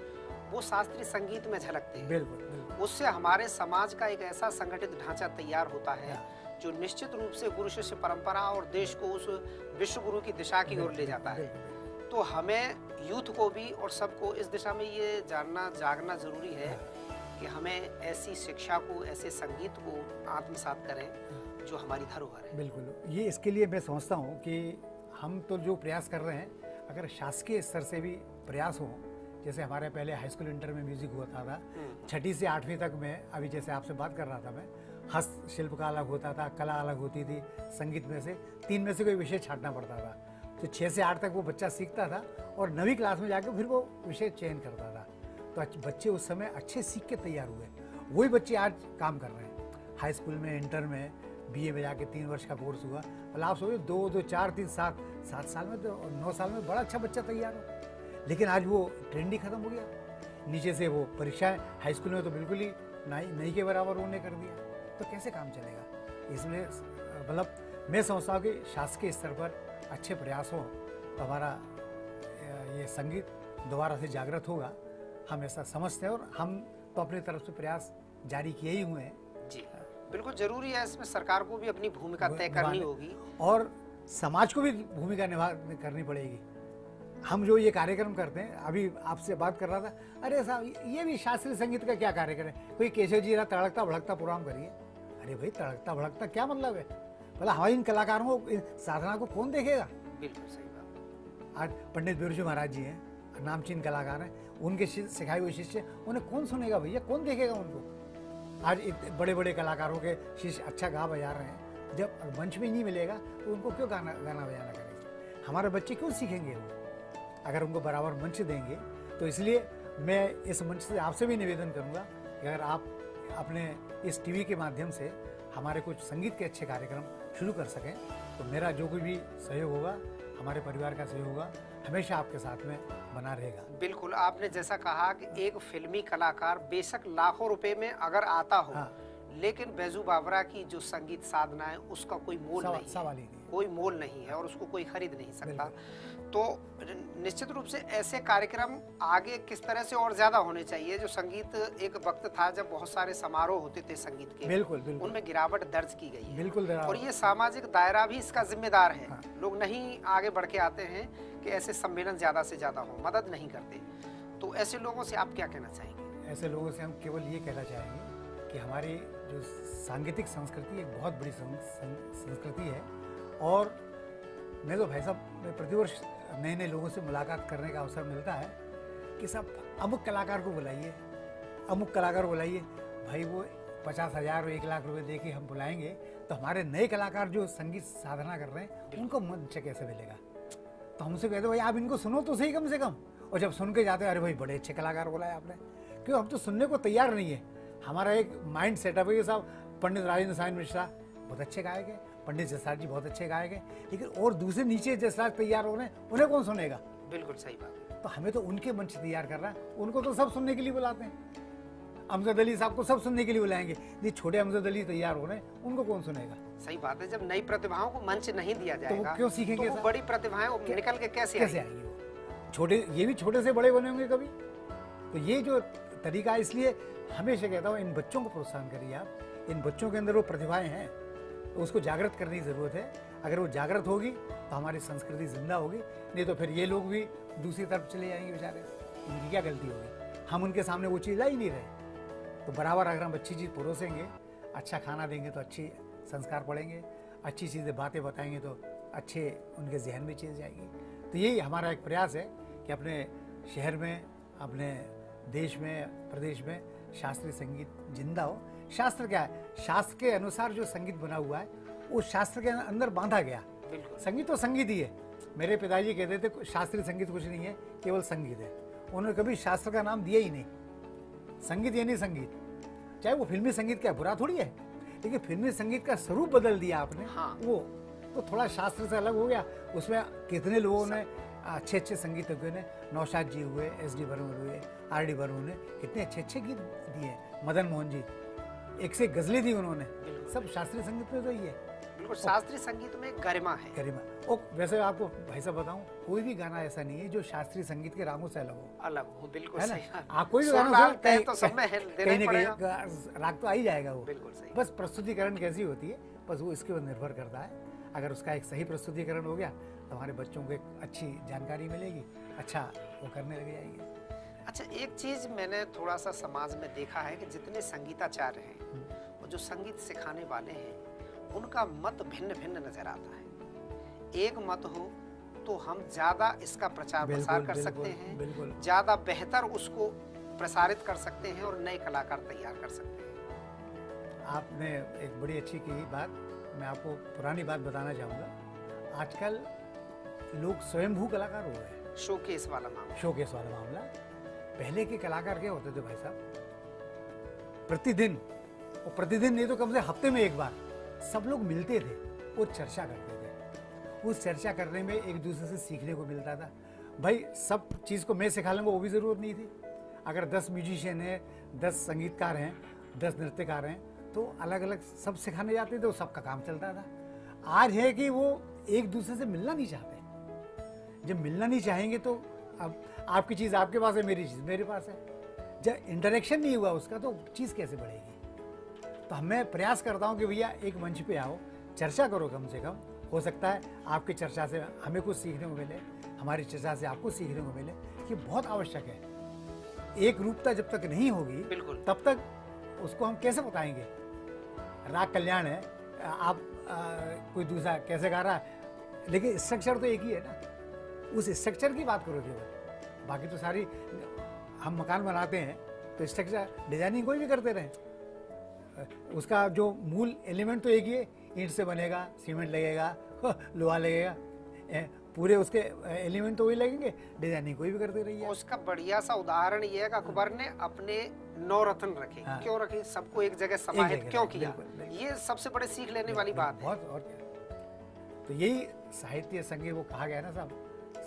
वो शास्त्रीय संगीत में झलकते हैं। बिल्कुल, बिल्कुल। उससे हमारे समाज का एक ऐसा संगठित ढांचा तैयार होता है जो निश्चित रूप से गुरु शिष्य परंपरा और देश को उस विश्व गुरु की दिशा की ओर ले जाता है। तो हमें, यूथ को भी और सबको इस दिशा में ये जानना जागना जरूरी है कि हमें ऐसी शिक्षा को, ऐसे संगीत को आत्मसात करें जो हमारी धरोहर है। बिल्कुल, ये इसके लिए मैं समझता हूँ कि हम तो जो प्रयास कर रहे हैं, अगर शासकीय स्तर से भी प्रयास हो, जैसे हमारे पहले हाई स्कूल इंटर में म्यूजिक होता था, छठी से आठवीं तक में, अभी जैसे आपसे बात कर रहा था मैं, हस्तशिल्प का अलग होता था, कला अलग होती थी, संगीत में से तीन में से कोई विषय छांटना पड़ता था, तो छः से आठ तक वो बच्चा सीखता था, और नवीं क्लास में जाकर फिर वो विषय चयन करता था। तो बच्चे उस समय अच्छे सीख के तैयार हुए, वही बच्चे आज काम कर रहे हैं, हाई स्कूल में, इंटर में, बीए में जाके तीन वर्ष का कोर्स हुआ। और आप सोचो दो दो चार तीन सात सात साल में, तो नौ साल में बड़ा अच्छा बच्चा तैयार हो, लेकिन आज वो ट्रेंड ही खत्म हो गया। नीचे से वो परीक्षाएं हाई स्कूल में तो बिल्कुल ही नहीं नहीं के बराबर उन्होंने कर दिया, तो कैसे काम चलेगा इसमें? मतलब मैं समझता हूँ कि शासकीय स्तर पर अच्छे प्रयास हो तो हमारा ये संगीत दोबारा से जागृत होगा, हम ऐसा समझते हैं, और हम तो अपनी तरफ से प्रयास जारी किए ही हुए हैं। जी बिल्कुल, जरूरी है, इसमें सरकार को भी अपनी भूमिका तय करनी होगी, और समाज को भी भूमिका निभा करनी पड़ेगी। हम जो ये कार्यक्रम करते हैं, अभी आपसे बात कर रहा था, अरे साहब ये भी शास्त्रीय संगीत का क्या कार्यक्रम है, कोई केशव जी रहा तड़कता भड़कता प्रोग्राम करिए, अरे भाई तड़कता भड़कता क्या मतलब है? मतलब हमारे इन कलाकारों को, साधना को कौन देखेगा? बिल्कुल सही बात। आज पंडित बिरजू महाराज जी हैं, नामचीन कलाकार हैं, उनके सिखाए हुए शिष्य, उन्हें कौन सुनेगा भैया, कौन देखेगा उनको? आज बड़े बड़े कलाकारों के शिष्य अच्छा गा बजा रहे हैं, जब मंच में नहीं मिलेगा तो उनको क्यों गाना गाना बजाना करेंगे? हमारे बच्चे क्यों सीखेंगे वो, अगर उनको बराबर मंच देंगे तो? इसलिए मैं इस मंच से आपसे भी निवेदन करूंगा कि अगर आप अपने इस टीवी के माध्यम से हमारे कुछ संगीत के अच्छे कार्यक्रम शुरू कर सकें, तो मेरा जो कोई भी सहयोग होगा, हमारे परिवार का सहयोग होगा, हमेशा आपके साथ में बना रहेगा। बिल्कुल, आपने जैसा कहा कि एक फिल्मी कलाकार बेशक लाखों रुपए में अगर आता हो, हाँ। लेकिन बैजू बावरा की जो संगीत साधना है उसका कोई मोल सवा, नहीं, सवा नहीं है, कोई मोल नहीं है, और उसको कोई खरीद नहीं सकता। तो निश्चित रूप से ऐसे कार्यक्रम आगे किस तरह से और ज्यादा होने चाहिए। जो संगीत, एक वक्त था जब बहुत सारे समारोह होते थे संगीत के, बिल्कुल, बिल्कुल। उनमें गिरावट दर्ज की गई है, बिल्कुल, और ये सामाजिक दायरा भी इसका जिम्मेदार है। हाँ। लोग नहीं आगे बढ़ के आते हैं कि ऐसे सम्मेलन ज्यादा से ज्यादा हो, मदद नहीं करते। तो ऐसे लोगों से आप क्या कहना चाहेंगे? ऐसे लोगों से हम केवल ये कहना चाहेंगे कि हमारी जो सांगीतिक संस्कृति एक बहुत बड़ी सं, सं, संस्कृति है, और मैं तो भाई साहब, मैं प्रतिवर्ष नए नए लोगों से मुलाकात करने का अवसर मिलता है कि सब अमुक कलाकार को बुलाइए, अमुक कलाकार को बुलाइए, भाई वो पचास हज़ार और एक लाख रुपए दे के हम बुलाएंगे, तो हमारे नए कलाकार जो संगीत साधना कर रहे हैं उनको मंच कैसे मिलेगा? तो हमसे कहते भाई आप इनको सुनो तो सही कम से कम, और जब सुन के जाते हैं अरे भाई बड़े अच्छे कलाकार बुलाए आपने, क्यों हम तो सुनने को तैयार नहीं है। हमारा एक माइंड सेटअप है कि साहब पंडित राजेंद्र साइन मिश्रा बहुत अच्छे गायक हैं, पंडित जसराज जी बहुत अच्छे गायक हैं, लेकिन और दूसरे नीचे जसराज तैयार हो रहे हैं, उन्हें कौन सुनेगा? बिल्कुल सही बात है। तो हमें तो उनके मंच तैयार करना है, उनको तो सब सुनने के लिए बुलाते हैं, अमजद अली साहब को सब सुनने के लिए बुलाएंगे, ये छोटे अमजद अली तैयार हो रहे हैं, उनको कौन सुनेगा? सही बात है, जब नई प्रतिभाओं को मंच नहीं दिया जाएगा तो क्यों सीखेंगे? बड़ी प्रतिभाएं निकल के कैसे कैसे आएंगी? छोटे, ये भी छोटे से बड़े बने होंगे कभी, तो ये जो तरीका है, इसलिए हमेशा कहता हूँ इन बच्चों को प्रोत्साहन करिए आप, इन बच्चों के अंदर वो प्रतिभाएं हैं, तो उसको जागृत करने की ज़रूरत है। अगर वो जागृत होगी तो हमारी संस्कृति जिंदा होगी, नहीं तो फिर ये लोग भी दूसरी तरफ चले जाएंगे बेचारे, उनकी क्या गलती होगी? हम उनके सामने वो चीज़ ला ही नहीं रहे। तो बराबर अगर हम अच्छी चीज़ परोसेंगे, अच्छा खाना देंगे तो अच्छे संस्कार पड़ेंगे, अच्छी चीज़ें बातें बताएँगे तो अच्छे उनके जहन में चीज़ जाएगी। तो यही हमारा एक प्रयास है कि अपने शहर में, अपने देश में, प्रदेश में शास्त्रीय संगीत जिंदा हो। शास्त्र क्या है? शास्त्र के अनुसार जो संगीत बना हुआ है वो शास्त्र के अंदर बांधा गया। संगीत तो संगीत ही है। मेरे पिताजी कहते थे शास्त्रीय संगीत कुछ नहीं है, केवल संगीत है। उन्होंने कभी शास्त्र का नाम दिया ही नहीं। संगीत यानी संगीत, चाहे वो फिल्मी संगीत क्या बुरा थोड़ी है, लेकिन फिल्मी संगीत का स्वरूप बदल दिया आपने। हाँ। वो तो थोड़ा शास्त्र से अलग हो गया। उसमें कितने लोगों ने, अच्छे अच्छे संगीतज्ञों ने, नौशाद जी हुए, एस डी बर्मन हुए, आर डी बर्मन ने कितने अच्छे अच्छे गीत दिए। मदन मोहन जी, एक से गजलें दी उन्होंने। सब शास्त्रीय संगीत में तो ही है। बिल्कुल, शास्त्रीय संगीत में गरिमा है, गरिमा। और वैसे आपको भाई साहब बताऊं, कोई भी गाना ऐसा नहीं है जो शास्त्रीय संगीत के रागों से अलग हो, अलग हो। बिल्कुल है ना, आप कोई भी गाना कहीं तो सब में कहीं ना कहीं राग तो आ ही जाएगा। वो बिल्कुल सही, बस प्रस्तुतिकरण कैसी होती है, बस वो इसके ऊपर निर्भर करता है। अगर उसका एक सही प्रस्तुतिकरण हो गया तो हमारे बच्चों को एक अच्छी जानकारी मिलेगी, अच्छा वो करने लग जाएंगे। अच्छा, एक चीज मैंने थोड़ा सा समाज में देखा है कि जितने संगीताचार्य हैं और जो संगीत सिखाने वाले हैं, उनका मत भिन्न भिन्न नजर आता है। एक मत हो तो हम ज़्यादा इसका प्रचार प्रसार कर सकते हैं, ज़्यादा बेहतर उसको प्रसारित कर सकते हैं और नए कलाकार तैयार कर सकते हैं। आपने एक बड़ी अच्छी की बात, मैं आपको पुरानी बात बताना चाहूँगा। आजकल लोग स्वयंभू कलाकार हो रहे हैं, शोकेस वाला मामला, शोकेस वाला मामला। पहले के कलाकार क्या होते थे भाई साहब, प्रतिदिन, और प्रतिदिन नहीं तो कम से हफ्ते में एक बार सब लोग मिलते थे, वो चर्चा करते थे। उस चर्चा करने में एक दूसरे से सीखने को मिलता था। भाई सब चीज़ को मैं सिखा लूँगा वो भी ज़रूरत नहीं थी। अगर दस म्यूजिशियन हैं, दस संगीतकार हैं, दस नृत्यकार हैं, तो अलग अलग सब सिखाने जाते थे, सबका काम चलता था। आज है कि वो एक दूसरे से मिलना नहीं चाहते। जब मिलना नहीं चाहेंगे तो अब आपकी चीज़ आपके पास है, मेरी चीज़ मेरे पास है। जब इंटरेक्शन नहीं हुआ उसका, तो चीज़ कैसे बढ़ेगी? तो मैं प्रयास करता हूँ कि भैया एक मंच पे आओ, चर्चा करो, कम से कम हो सकता है आपकी चर्चा से हमें कुछ सीखने को मिले, हमारी चर्चा से आपको सीखने को मिले। ये बहुत आवश्यक है। एक रूपता जब तक नहीं होगी तब तक उसको हम कैसे बताएंगे? राग कल्याण है, आप आ, कोई दूसरा कैसे गा रहा है, लेकिन स्ट्रक्चर तो एक ही है ना। उस स्ट्रक्चर की बात करो केवल, बाकी तो सारी हम मकान बनाते हैं तो स्ट्रक्चर डिजाइनिंग कोई भी करते रहे, उसका जो मूल एलिमेंट तो एक ही है। ईंट से बनेगा, सीमेंट लगेगा, लोहा लगेगा, पूरे उसके एलिमेंट तो वही लगेंगे, डिजाइनिंग कोई भी करते रहिए। उसका बढ़िया सा उदाहरण ये है कि अकबर ने अपने नौ रत्न रखे। हाँ। क्यों रखे? सबको एक जगह समाहित क्यों किया? ये सबसे बड़े सीख लेने वाली बात है। बहुत, और क्या? तो यही साहित्य संगीत, वो कहा गया ना साहब,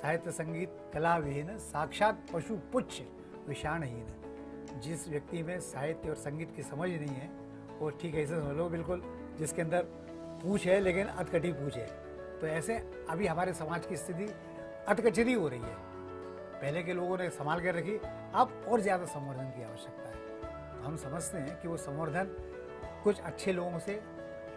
साहित्य संगीत कला विहीन साक्षात पशु पुच्छ विषाणहीन। जिस व्यक्ति में साहित्य और संगीत की समझ नहीं है, वो ठीक है ऐसे समझ लो, बिल्कुल जिसके अंदर पूछ है लेकिन अधकटी पूछ है। तो ऐसे अभी हमारे समाज की स्थिति अधकचरी हो रही है। पहले के लोगों ने संभाल कर रखी, अब और ज़्यादा संवर्धन की आवश्यकता है। हम समझते हैं कि वो संवर्धन कुछ अच्छे लोगों से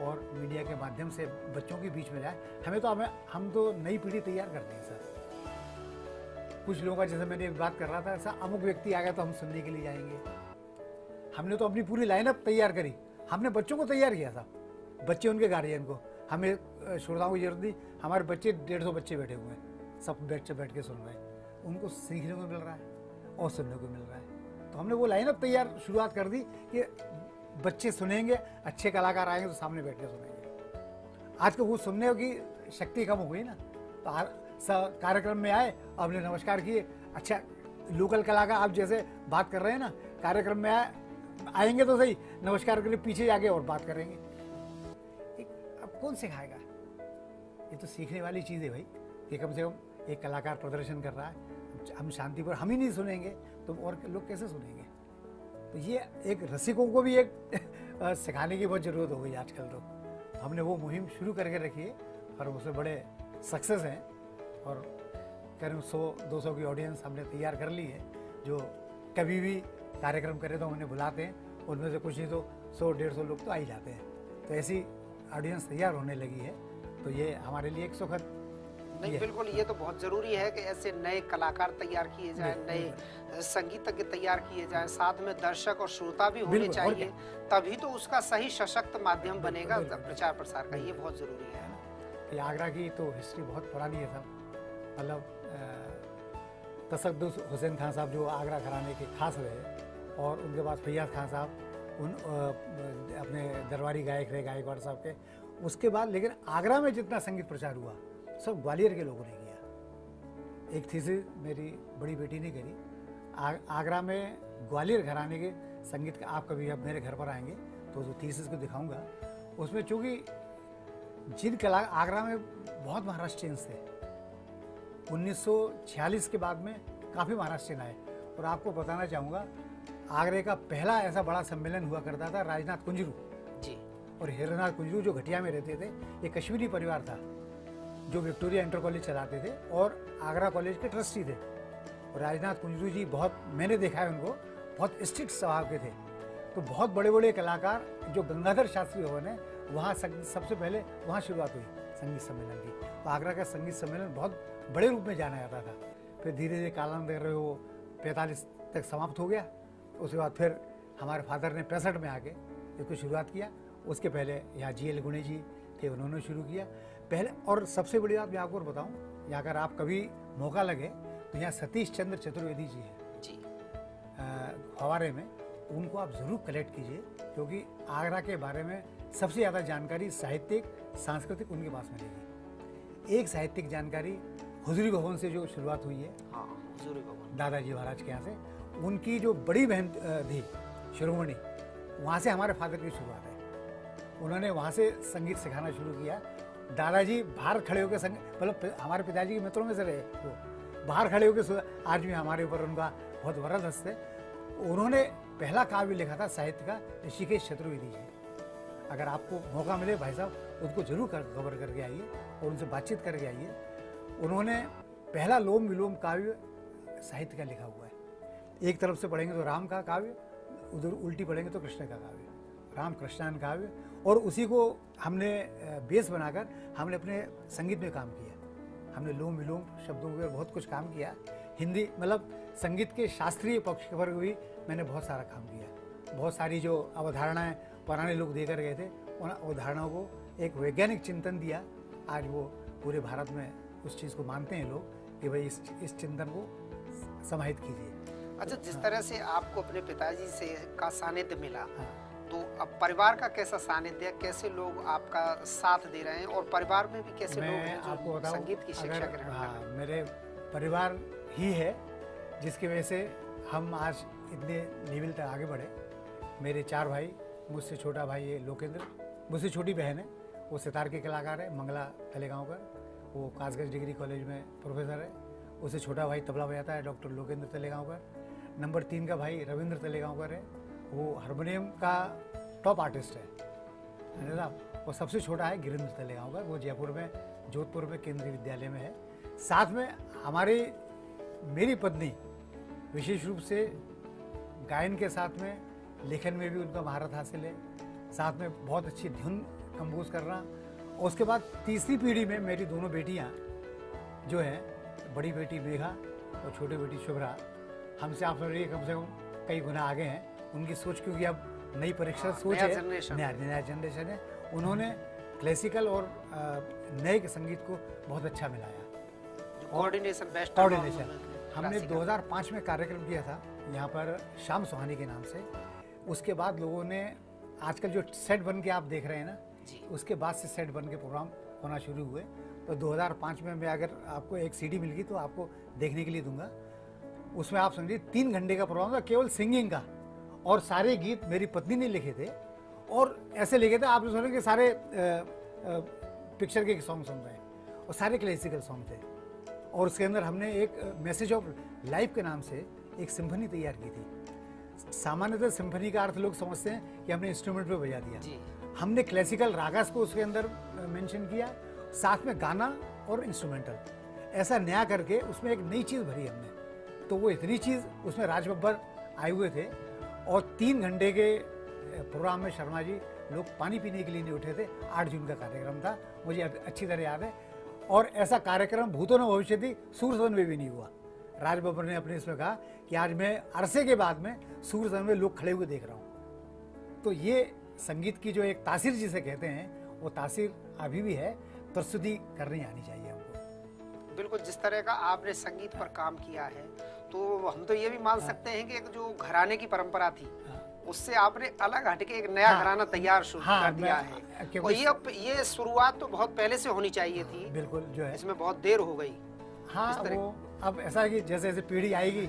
और मीडिया के माध्यम से बच्चों के बीच में जाए। हमें तो हमें हम तो नई पीढ़ी तैयार करते हैं सर। कुछ लोगों का, जैसे मैंने बात कर रहा था, ऐसा अमुक व्यक्ति आ गया तो हम सुनने के लिए जाएंगे। हमने तो अपनी पूरी लाइनअप तैयार करी, हमने बच्चों को तैयार किया था, बच्चे उनके गार्जियन को। हमें श्रोताओं की जरूरत नहीं, हमारे बच्चे डेढ़ सौ बच्चे बैठे हुए हैं, सब बैठ बैठ के सुन रहे हैं, उनको सीखने को मिल रहा है और सुनने को मिल रहा है। तो हमने वो लाइनअप तैयार शुरुआत कर दी कि बच्चे सुनेंगे, अच्छे कलाकार आएंगे तो सामने बैठ के सुनेंगे। आज को वो सुनने की शक्ति कम हो गई ना, तो कार्यक्रम में आए, आपने नमस्कार किए। अच्छा, लोकल कलाकार आप जैसे बात कर रहे हैं ना, कार्यक्रम में आए आएंगे तो सही, नमस्कार के लिए पीछे जाके और बात करेंगे। कौन सिखाएगा? ये तो सीखने वाली चीज़ है भाई। ये कम से कम एक कलाकार प्रदर्शन कर रहा है, हम शांति पर हम ही नहीं सुनेंगे तो और लोग कैसे सुनेंगे? तो ये एक रसिकों को भी एक सिखाने की बहुत ज़रूरत हो गई आजकल। लोग, हमने वो मुहिम शुरू करके रखी है और उसमें बड़े सक्सेस हैं, और करीब सौ दो सौ की ऑडियंस हमने तैयार कर ली है, जो कभी भी कार्यक्रम करे तो उन्हें बुलाते हैं। उनमें से कुछ ही तो सौ डेढ़ सौ लोग तो आ ही जाते हैं। तो ऐसी ऑडियंस तैयार होने लगी है, तो ये हमारे लिए एक सुखद। नहीं, बिल्कुल, ये तो बहुत ज़रूरी है कि ऐसे नए कलाकार तैयार किए जाएं, नए संगीतज्ञ तैयार किए जाएं, साथ में दर्शक और श्रोता भी होने चाहिए, तभी तो उसका सही सशक्त माध्यम बनेगा प्रचार प्रसार का। ये बहुत ज़रूरी है। ये आगरा की तो हिस्ट्री बहुत पुरानी है साहब, मतलब तसद्दुस हुसैन खान साहब जो आगरा घराने के खास रहे, और उनके बाद फियाज खान साहब उन अपने दरबारी गायक रहे, गायकवाड़ साहब के। उसके बाद लेकिन आगरा में जितना संगीत प्रचार हुआ सब ग्वालियर के लोगों ने किया। एक थीसिस मेरी बड़ी बेटी ने करी, आ, आगरा में ग्वालियर घराने के संगीत का। आप कभी अब मेरे घर पर आएंगे तो जो थीसिस को दिखाऊंगा, उसमें चूँकि जिन कला आगरा में बहुत महाराष्ट्रियंस थे, उन्नीस सौ छियालीस के बाद में काफ़ी महाराष्ट्रियन आए। और आपको बताना चाहूँगा आगरे का पहला ऐसा बड़ा सम्मेलन हुआ करता था राजनाथ कुंजरू जी और हेरनाथ कुंजरू, जो घटिया में रहते थे। ये कश्मीरी परिवार था जो विक्टोरिया इंटर कॉलेज चलाते थे और आगरा कॉलेज के ट्रस्टी थे। और राजनाथ कुंजरू जी बहुत, मैंने देखा है उनको, बहुत स्ट्रिक्ट स्वभाव के थे। तो बहुत बड़े बड़े कलाकार जो गंगाधर शास्त्री हुए हैं, वहाँ सबसे पहले वहाँ शुरुआत हुई संगीत सम्मेलन की। तो आगरा का संगीत सम्मेलन बहुत बड़े रूप में जाना जाता था। फिर धीरे धीरे कालांतर में वो पैंतालीस तक समाप्त हो गया। उसके बाद फिर हमारे फादर ने पैंसठ में आके इसको शुरुआत किया। उसके पहले यहाँ जी एल गुणे जी थे, उन्होंने शुरू किया पहले। और सबसे बड़ी बात मैं आपको बताऊँ, यहाँ अगर आप कभी मौका लगे तो यहाँ सतीश चंद्र चतुर्वेदी जी हैं जी हवारे में, उनको आप ज़रूर कलेक्ट कीजिए क्योंकि आगरा के बारे में सबसे ज़्यादा जानकारी साहित्यिक सांस्कृतिक उनके पास मिलेगी। एक साहित्यिक जानकारी हुजूरी भवन से जो शुरुआत हुई है, हाँ हुजूरी भवन दादाजी महाराज के यहाँ से, उनकी जो बड़ी बहन थी शिरोमणि, वहाँ से हमारे फादर की शुरुआत है। उन्होंने वहाँ से संगीत सिखाना शुरू किया। दादाजी बाहर खड़े होकर संग मतलब हमारे पिताजी के मित्रों में से रहे, वो बाहर खड़े होकर, आज भी हमारे ऊपर उनका बहुत वरद हंसते। उन्होंने पहला काव्य लिखा था साहित्य का, ऋषिकेश चतुर्वेदी जी। अगर आपको मौका मिले भाई साहब, उनको जरूर कवर करके आइए और उनसे बातचीत करके आइए। उन्होंने पहला लोम विलोम काव्य साहित्य का लिखा हुआ है। एक तरफ से पढ़ेंगे तो राम का काव्य, उधर उल्टी पढ़ेंगे तो कृष्ण का काव्य, राम कृष्णान काव्य। और उसी को हमने बेस बनाकर हमने अपने संगीत में काम किया। हमने लोम विलोम शब्दों पर बहुत कुछ काम किया। हिंदी मतलब संगीत के शास्त्रीय पक्ष पर भी मैंने बहुत सारा काम किया। बहुत सारी जो अवधारणाएँ पुराने लोग देकर गए थे, उन अवधारणाओं को एक वैज्ञानिक चिंतन दिया। आज वो पूरे भारत में उस चीज़ को मानते हैं लोग कि भाई इस इस चिंतन को समाहित कीजिए। अच्छा, जिस हाँ। तरह से आपको अपने पिताजी से का सानिध्य मिला, हाँ। तो अब परिवार का कैसा सानिध्य, कैसे लोग आपका साथ दे रहे हैं और परिवार में भी कैसे लोग हैं जो आपको संगीत की शिक्षा कर रहे हैं? मेरे परिवार ही है जिसकी वजह से हम आज इतने लेवल तक आगे बढ़े। मेरे चार भाई, मुझसे छोटा भाई है लोकेंद्र, मुझसे छोटी बहन है, वो सितार के कलाकार है, मंगला तलिगांवकर, वो कासगंज डिग्री कॉलेज में प्रोफेसर है। उससे छोटा भाई तबला बजाता है, डॉक्टर लोकेंद्र तलिगांवकर। नंबर तीन का भाई रविंद्र तलिगांवकर है, वो हारमोनियम का टॉप आर्टिस्ट है ना। और सबसे छोटा है गिरिंद्र तलिगांवकर, वो जयपुर में, जोधपुर में केंद्रीय विद्यालय में है। साथ में हमारी मेरी पत्नी विशेष रूप से गायन के साथ में लेखन में भी उनका महारत हासिल है। साथ में बहुत अच्छी धुन कंपोज करना। और उसके बाद तीसरी पीढ़ी में मेरी दोनों बेटियां जो हैं, बड़ी बेटी मेघा और छोटी बेटी शुभ्रा, हमसे आप समझिए कम से कम कई गुना आगे हैं उनकी सोच, क्योंकि अब नई परीक्षा सोच है, नया जनरेशन है। उन्होंने क्लासिकल और नए संगीत को बहुत अच्छा मिलाया। Coordination, best coordination. हमने दो हज़ार पाँच में कार्यक्रम किया था यहाँ पर शाम सुहानी के नाम से। उसके बाद लोगों ने, आजकल जो सेट बन के आप देख रहे हैं ना जी, उसके बाद से सेट बन के प्रोग्राम होना शुरू हुए। तो दो हज़ार पाँच में मैं, अगर आपको एक सीडी मिल गई तो आपको देखने के लिए दूंगा। उसमें आप समझिए तीन घंटे का प्रोग्राम था केवल सिंगिंग का, और सारे गीत मेरी पत्नी ने लिखे थे। और ऐसे लिखे थे आपने सुना कि सारे पिक्चर के सॉन्ग सुन रहे हैं, और सारे क्लासिकल सॉन्ग थे। और उसके अंदर हमने एक मैसेज ऑफ लाइफ के नाम से एक सिम्फनी तैयार की थी। सामान्यतः सिम्फनी का अर्थ लोग समझते हैं कि हमने इंस्ट्रूमेंट पे बजा दिया जी। हमने क्लासिकल रागास को उसके अंदर मेंशन किया, साथ में गाना और इंस्ट्रूमेंटल, ऐसा नया करके उसमें एक नई चीज़ भरी हमने। तो वो इतनी चीज़ उसमें, राज बब्बर आए हुए थे। और तीन घंटे के प्रोग्राम में शर्मा जी, लोग पानी पीने के लिए नहीं उठे थे। आठ जून का कार्यक्रम था, मुझे अच्छी तरह याद है। और ऐसा कार्यक्रम भूतों ने भविष्य थी, सूरसवन में भी नहीं हुआ। राज बब्बर ने अपने इसमें कहा कि आज मैं अरसे के बाद में सूरज में लोग खड़े हुए देख रहा हूँ। तो ये संगीत की जो एक तासीर जिसे कहते हैं, वो तासीर अभी भी है, प्रस्तुति करनी आनी चाहिए हमको। बिल्कुल, जिस तरह का आपने संगीत पर काम किया है तो हम तो ये भी मान सकते हैं कि जो घराने की परंपरा थी उससे आपने अलग हटके एक नया घराना तैयार शुरू कर दिया है। और ये ये शुरुआत तो बहुत पहले से होनी चाहिए थी, बिल्कुल जो है इसमें बहुत देर हो गई। हाँ, वो अब ऐसा है कि जैसे जैसे पीढ़ी आएगी,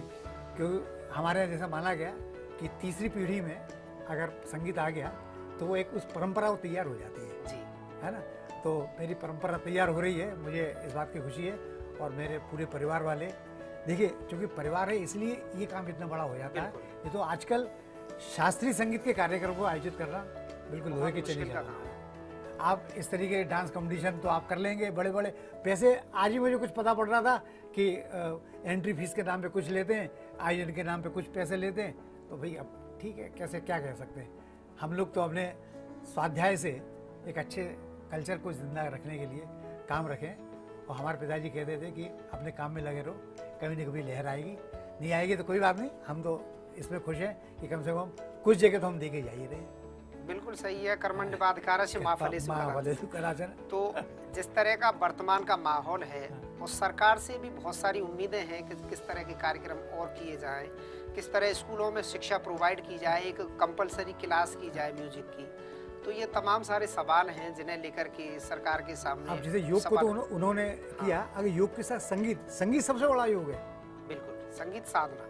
क्योंकि हमारे जैसा माना गया कि तीसरी पीढ़ी में अगर संगीत आ गया तो वो एक उस परंपरा वो तैयार हो जाती है जी, है ना। तो मेरी परंपरा तैयार हो रही है, मुझे इस बात की खुशी है। और मेरे पूरे परिवार वाले, देखिए चूँकि परिवार है इसलिए ये काम इतना बड़ा हो जाता है। ये तो आजकल शास्त्रीय संगीत के कार्यक्रम को आयोजित करना बिल्कुल लोहे के चले जाता है। आप इस तरीके के डांस कंपटीशन तो आप कर लेंगे, बड़े बड़े पैसे। आज ही मुझे कुछ पता पड़ रहा था कि एंट्री फीस के नाम पे कुछ लेते हैं, आयोजन के नाम पे कुछ पैसे लेते हैं। तो भाई अब ठीक है, कैसे क्या कह सकते हैं हम लोग। तो अपने स्वाध्याय से एक अच्छे कल्चर को जिंदा रखने के लिए काम रखें। और हमारे पिताजी कहते थे कि अपने काम में लगे रहो, कभी ना कभी लहर आएगी, नहीं आएगी तो कोई बात नहीं। हम तो इसमें खुश हैं कि कम से कम कुछ जगह तो हम देखे जा ही रहे हैं। बिल्कुल सही है। कर्मण्य बाधकारा से माफले। तो जिस तरह का वर्तमान का माहौल है और सरकार से भी बहुत सारी उम्मीदें हैं कि किस तरह के कार्यक्रम और किए जाएं, किस तरह स्कूलों में शिक्षा प्रोवाइड की जाए, एक कंपलसरी क्लास की जाए म्यूजिक की। तो ये तमाम सारे सवाल हैं जिन्हें लेकर के सरकार के सामने। जैसे योग को तो उन्होंने किया, अगर योग के साथ संगीत, संगीत सबसे बड़ा योग है। बिल्कुल, संगीत साधना।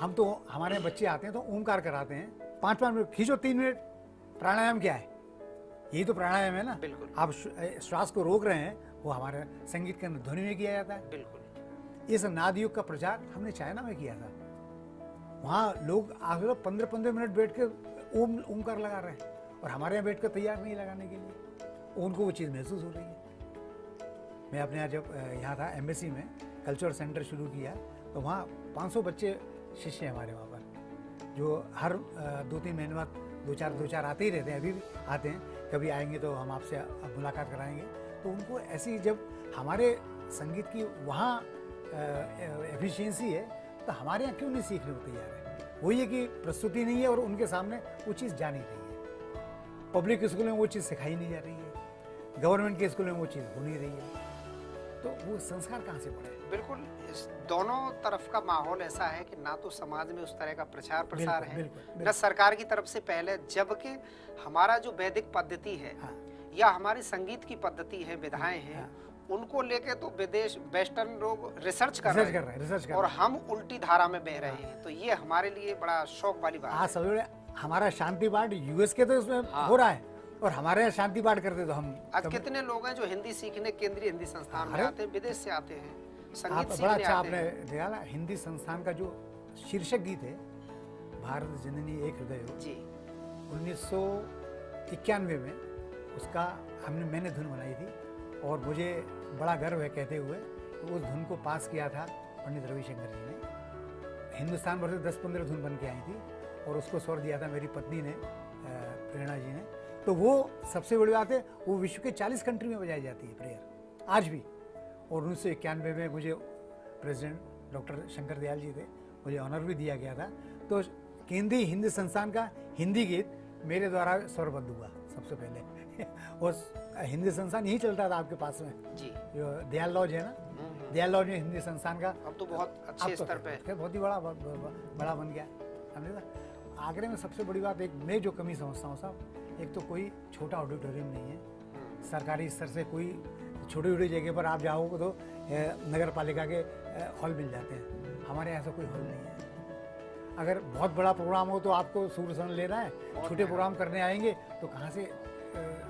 हम तो हमारे बच्चे आते हैं तो ओंकार कराते हैं, पाँच पाँच मिनट खींचो, तीन मिनट प्राणायाम। क्या है, यही तो प्राणायाम है ना। बिल्कुल, आप श्वास को रोक रहे हैं, वो हमारे संगीत के ध्वनि में किया जाता है। बिल्कुल, इस नाद योग का प्रचार हमने चाइना में किया था। वहाँ लोग आखिर पंद्रह पंद्रह मिनट बैठ के ओम ओंकार लगा रहे हैं, और हमारे यहाँ बैठ कर तैयार नहीं लगाने के लिए। उनको वो चीज़ महसूस हो रही है। मैं अपने यहाँ जब यहाँ था एम्बेसी में कल्चर सेंटर शुरू किया, तो वहाँ पाँच सौ बच्चे शिष्य हैं हमारे वहाँ पर, जो हर दो तीन महीने बाद दो चार दो चार आते ही रहते हैं, अभी भी आते हैं। कभी आएंगे तो हम आपसे आप मुलाकात कराएंगे। तो उनको ऐसी जब हमारे संगीत की वहाँ एफिशिएंसी है, तो हमारे यहाँ क्यों नहीं सीखने को तैयार है। वही है कि प्रस्तुति नहीं है और उनके सामने वो चीज़ जा नहीं रही है। पब्लिक स्कूलों में वो चीज़ सिखाई नहीं जा रही है, गवर्नमेंट के स्कूलों में वो चीज़ हो नहीं रही है। तो वो संस्कार कहाँ से पड़े। बिल्कुल, दोनों तरफ का माहौल ऐसा है कि ना तो समाज में उस तरह का प्रचार प्रसार है, ना सरकार की तरफ से पहले। जबकि हमारा जो वैदिक पद्धति है, हाँ, या हमारी संगीत की पद्धति है, विधाएं हैं, हाँ, उनको लेके तो विदेश वेस्टर्न लोग रिसर्च कर रहे हैं, रिसर्च कर रहे हैं, और हम उल्टी धारा में बह रहे हैं। तो ये हमारे लिए बड़ा शौक वाली बात। हाँ, सब हमारा शांति पाठ यूएस के तो इसमें हो रहा है, और हमारे यहाँ शांति पाठ करते तो हम। आज कितने लोग हैं जो हिंदी सीखने केंद्रीय हिंदी संस्थान में आते हैं, विदेश से आते हैं, संगीत सीखने आते हैं। आपने देखा ना, हिंदी संस्थान का जो शीर्षक गीत है, भारत जननी एक हृदय हो जी, उन्नीस सौ इक्यानवे में उसका हमने मैंने धुन बनाई थी। और मुझे बड़ा गर्व है कहते हुए उस धुन को पास किया था पंडित रविशंकर जी ने। हिंदुस्तान भर से दस पंद्रह धुन बन के आई थी, और उसको स्वर दिया था मेरी पत्नी ने, प्रियना जी ने। तो वो सबसे बड़ी बात है, वो विश्व के चालीस कंट्री में बजाई जाती है प्रेयर आज भी। और उन्नीस सौ इक्यानवे में मुझे प्रेसिडेंट डॉक्टर शंकर दयाल जी थे, मुझे ऑनर भी दिया गया था। तो केंद्रीय हिंदी संस्थान का हिंदी गीत मेरे द्वारा स्वरबद्ध हुआ सबसे पहले। और हिंदी संस्थान यही चलता था आपके पास में जी, जो दयाल लॉज है ना, दयाल लॉज में हिंदी संस्थान का अब तो बहुत अच्छे स्तर पर, बहुत ही बड़ा बड़ा बन गया। आगरा में सबसे बड़ी बात, एक मैं जो कमी समझता हूँ साहब, एक तो कोई छोटा ऑडिटोरियम नहीं है। सरकारी स्तर से कोई छोटी छोटी जगह पर आप जाओगे तो नगर पालिका के हॉल मिल जाते हैं, हमारे यहाँ ऐसा कोई हॉल नहीं है। अगर बहुत बड़ा प्रोग्राम हो तो आपको सूरसन लेना है, छोटे प्रोग्राम करने आएंगे तो कहाँ से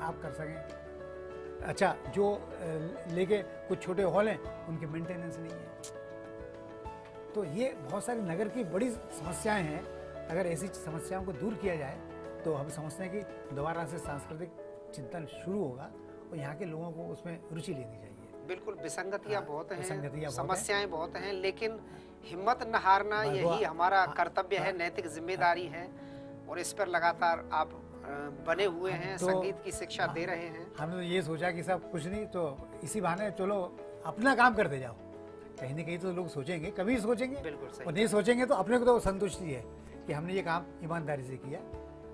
आप कर सकें। अच्छा, जो लेके कुछ छोटे हॉल हैं उनकी मेंटेनेंस नहीं है। तो ये बहुत सारी नगर की बड़ी समस्याएँ हैं। अगर ऐसी समस्याओं को दूर किया जाए तो हम समझते हैं कि दोबारा से सांस्कृतिक चिंतन शुरू होगा, और यहाँ के लोगों को उसमें रुचि लेनी चाहिए। बिल्कुल, विसंगतियाँ बहुत हैं, समस्याएं बहुत हैं, लेकिन हिम्मत न हारना, यही हमारा कर्तव्य है, नैतिक जिम्मेदारी है। और इस पर लगातार आप बने हुए हैं, संगीत की शिक्षा दे रहे हैं। हमने ये सोचा कि सब कुछ नहीं तो इसी बहाने चलो अपना काम करते जाओ, कहीं ना कहीं तो लोग सोचेंगे, कभी सोचेंगे। बिल्कुल, और नहीं सोचेंगे तो अपने को तो संतुष्टि है कि हमने ये काम ईमानदारी से किया।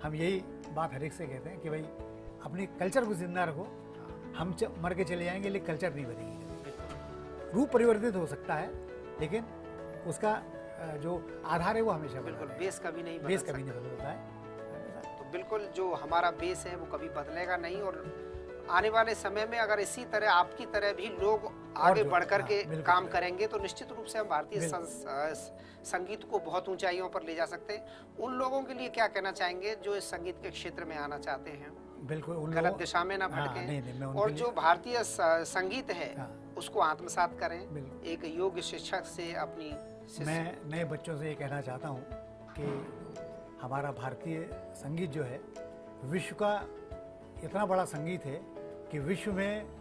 हम यही बात हर एक से कहते हैं कि भाई अपने कल्चर को जिंदा रखो। हम मर के चले जाएंगे लेकिन कल्चर नहीं बनेगी, रूप परिवर्तित हो सकता है लेकिन उसका जो आधार है वो हमेशा बिल्कुल बेस कभी नहीं बेस कभी नहीं बदलता है। तो बिल्कुल जो हमारा बेस है वो कभी बदलेगा नहीं, और आने वाले समय में अगर इसी तरह आपकी तरह भी लोग आगे बढ़ कर के काम करेंगे तो निश्चित रूप से हम भारतीय संगीत को बहुत ऊंचाइयों पर ले जा सकते हैं। उन लोगों के लिए क्या कहना चाहेंगे जो इस संगीत के क्षेत्र में आना चाहते हैं, बिल्कुल गलत दिशा में ना भटकें, और जो भारतीय संगीत है उसको आत्मसात करें एक योग्य शिक्षक से अपनी। मैं नए बच्चों से ये कहना चाहता हूँ कि हमारा भारतीय संगीत जो है विश्व का इतना बड़ा संगीत है कि विश्व में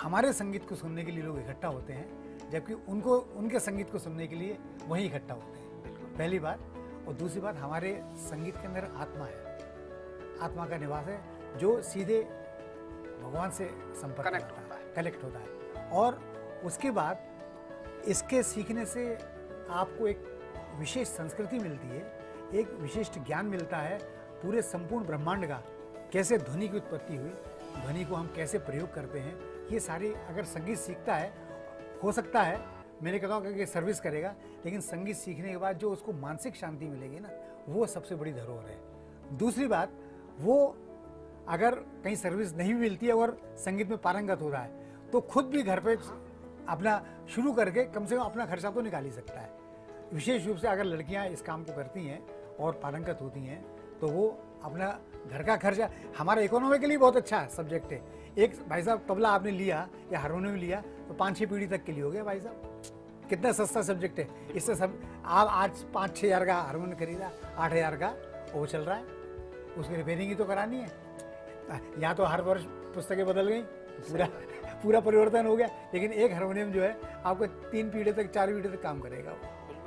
हमारे संगीत को सुनने के लिए लोग इकट्ठा होते हैं, जबकि उनको उनके संगीत को सुनने के लिए वहीं इकट्ठा होते हैं, पहली बात। और दूसरी बात, हमारे संगीत के अंदर आत्मा है, आत्मा का निवास है जो सीधे भगवान से संपर्क कनेक्ट होता है, कनेक्ट होता है। और उसके बाद इसके सीखने से आपको एक विशेष संस्कृति मिलती है, एक विशिष्ट ज्ञान मिलता है पूरे संपूर्ण ब्रह्मांड का, कैसे ध्वनि की उत्पत्ति हुई, ध्वनि को हम कैसे प्रयोग करते हैं, ये सारी अगर संगीत सीखता है, हो सकता है मैंने कहता हूँ कि सर्विस करेगा, लेकिन संगीत सीखने के बाद जो उसको मानसिक शांति मिलेगी ना, वो सबसे बड़ी धरोहर है। दूसरी बात, वो अगर कहीं सर्विस नहीं मिलती है और संगीत में पारंगत हो रहा है तो खुद भी घर पे अपना शुरू करके कम से कम अपना खर्चा तो निकाल ही सकता है। विशेष रूप से अगर लड़कियाँ इस काम को करती हैं और पारंगत होती हैं तो वो अपना घर का खर्चा, हमारा इकोनॉमिकली बहुत अच्छा सब्जेक्ट है। एक भाई साहब तबला आपने लिया या हारमोनियम लिया तो पाँच छः पीढ़ी तक के लिए हो गया भाई साहब, कितना सस्ता सब्जेक्ट है। इससे सब आप आज पाँच छः हज़ार का हारमोनियम खरीदा, आठ हज़ार का वो चल रहा है, उसकी रिपेयरिंग ही तो करानी है। यहाँ तो हर वर्ष पुस्तकें बदल गई, पूरा पूरा परिवर्तन हो गया, लेकिन एक हारमोनियम जो है आपको तीन पीढ़ी तक चार पीढ़ी तक काम करेगा।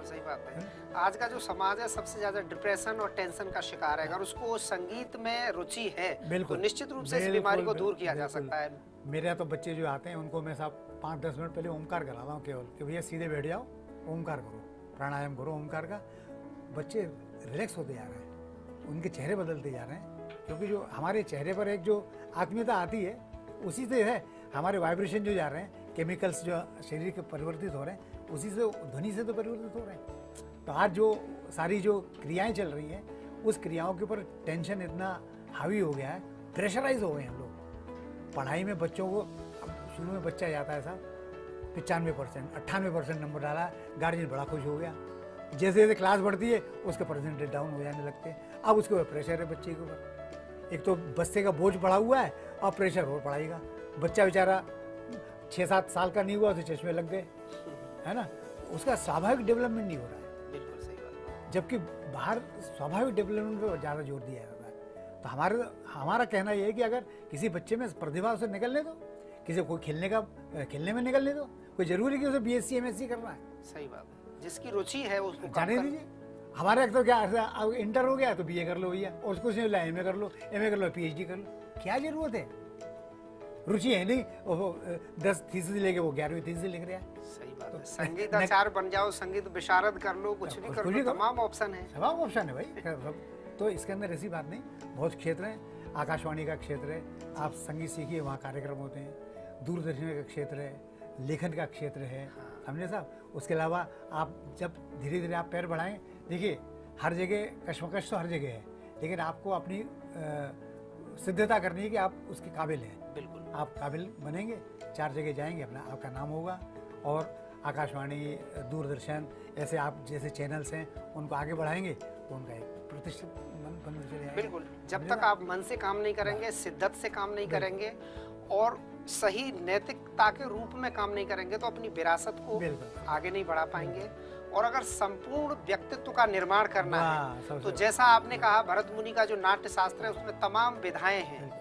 सही बात है। आज का जो समाज है सबसे ज्यादा डिप्रेशन और टेंशन का शिकार है, अगर उसको संगीत में रुचि है तो निश्चित रूप से इस बीमारी को दूर किया जा सकता है। मेरे यहाँ तो बच्चे जो आते हैं उनको मैं साहब पाँच दस मिनट पहले ओमकार कराता हूँ केवल, कि भैया सीधे बैठ जाओ, ओमकार करो, प्राणायाम करो ओमकार का, बच्चे रिलैक्स होते जा रहे हैं, उनके चेहरे बदलते जा रहे हैं, क्योंकि जो हमारे चेहरे पर एक जो आत्मीयता आती है उसी से है, हमारे वाइब्रेशन जो जा रहे हैं, केमिकल्स जो शरीर के परिवर्तित हो रहे हैं उसी से, ध्वनि से तो परिवर्तित हो रहे हैं। तो आज जो सारी जो क्रियाएं चल रही हैं उस क्रियाओं के ऊपर टेंशन इतना हावी हो गया है, प्रेशराइज हो गए हम लोग। पढ़ाई में बच्चों को, शुरू में बच्चा जाता है साहब पचानवे परसेंट अट्ठानवे परसेंट नंबर डाला, गार्जियन बड़ा खुश हो गया, जैसे जैसे क्लास बढ़ती है उसके परसेंटेज डाउन हो जाने लगते हैं। अब उसके ऊपर प्रेशर है बच्चे के ऊपर, एक तो बस्ते का बोझ बढ़ा हुआ है और प्रेशर हो पढ़ाई का। बच्चा बेचारा छः सात साल का नहीं हुआ उसे चश्मे लग गए, है ना, उसका स्वाभाविक डेवलपमेंट नहीं हो रहा है। बिल्कुल सही बात। जबकि बाहर स्वाभाविक डेवलपमेंट पर ज़्यादा जोर दिया जाता है। तो हमारे हमारा कहना यह है कि अगर किसी बच्चे में प्रतिभा उसे निकलने दो, किसी कोई खेलने का खेलने में निकलने दो, कोई जरूरी कि उसे B S C M S C करना है। सही बात है, जिसकी रुचि है उसको जाने दीजिए। हमारे एक तो क्या अब इंटर हो गया तो बी ए कर लो भैया, और उसको एम ए कर लो, एम ए कर लो, पी एच डी कर लो, क्या जरूरत है? रुचि है नहीं, वो दस थीसिस लेके वो ग्यारहवीं थीसिस लिख रहा है। सही बात है। संगीताचार बन जाओ, संगीत विशारद कर लो, कुछ भी कर लो, तमाम ऑप्शन है, तमाम ऑप्शन है भाई। तो इसके अंदर ऐसी बात नहीं, बहुत क्षेत्र है। आकाशवाणी का क्षेत्र है, आप संगीत सीखिए, वहाँ कार्यक्रम होते हैं। दूरदर्शन का क्षेत्र है, लेखन का क्षेत्र है, हमने साहब। उसके अलावा आप जब धीरे धीरे आप पैर बढ़ाएँ, देखिए हर जगह कशमकश तो हर जगह है, लेकिन आपको अपनी सिद्धता करनी है कि आप उसके काबिल हैं। बिल्कुल, आप काबिल बनेंगे, चार जगह जाएंगे, अपना आपका नाम होगा। और आकाशवाणी, दूरदर्शन, ऐसे आप जैसे चैनल्स हैं उनको आगे बढ़ाएंगे तो उनका एक प्रतिष्ठित मन बन जाएगा। बिल्कुल, जब तक आप मन से काम नहीं करेंगे, शिद्दत से काम नहीं करेंगे और सही नैतिकता के रूप में काम नहीं करेंगे तो अपनी विरासत को आगे नहीं बढ़ा पाएंगे। और अगर संपूर्ण व्यक्तित्व का निर्माण करना है तो जैसा आपने कहा, भरत मुनि का जो नाट्यशास्त्र है उसमें तमाम विधाएं हैं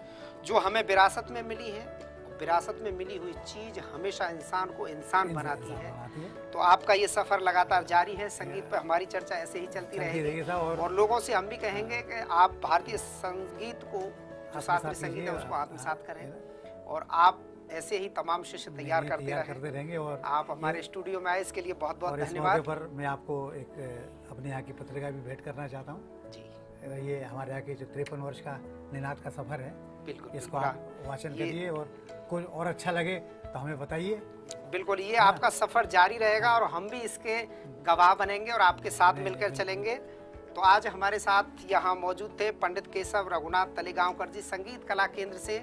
जो हमें विरासत में मिली है। विरासत में मिली हुई चीज हमेशा इंसान को इंसान बनाती है। तो आपका ये सफर लगातार जारी है, संगीत पर हमारी चर्चा ऐसे ही चलती रहेगी। और लोगों से हम भी कहेंगे कि आप भारतीय संगीत को, जो शास्त्रीय संगीत है, उसको आत्मसात करें और आप ऐसे ही तमाम शिष्य तैयार करते करते रहेंगे। और आप हमारे स्टूडियो में आए, इसके लिए बहुत बहुत धन्यवाद। और इस मौके पर मैं आपको एक अपने यहाँ की पत्रिका भी भेंट करना चाहता हूँ जी, ये हमारे यहाँ के जो तिरपन वर्ष का निनाद का सफर है, बिल्कुल इसको आप वाचन करिए और कोई और अच्छा लगे तो हमें बताइए। बिल्कुल, ये आपका सफर जारी रहेगा और हम भी इसके गवाह बनेंगे और आपके साथ मिलकर चलेंगे। तो आज हमारे साथ यहाँ मौजूद थे पंडित केशव रघुनाथ तलिगांवकर जी, संगीत कला केंद्र से,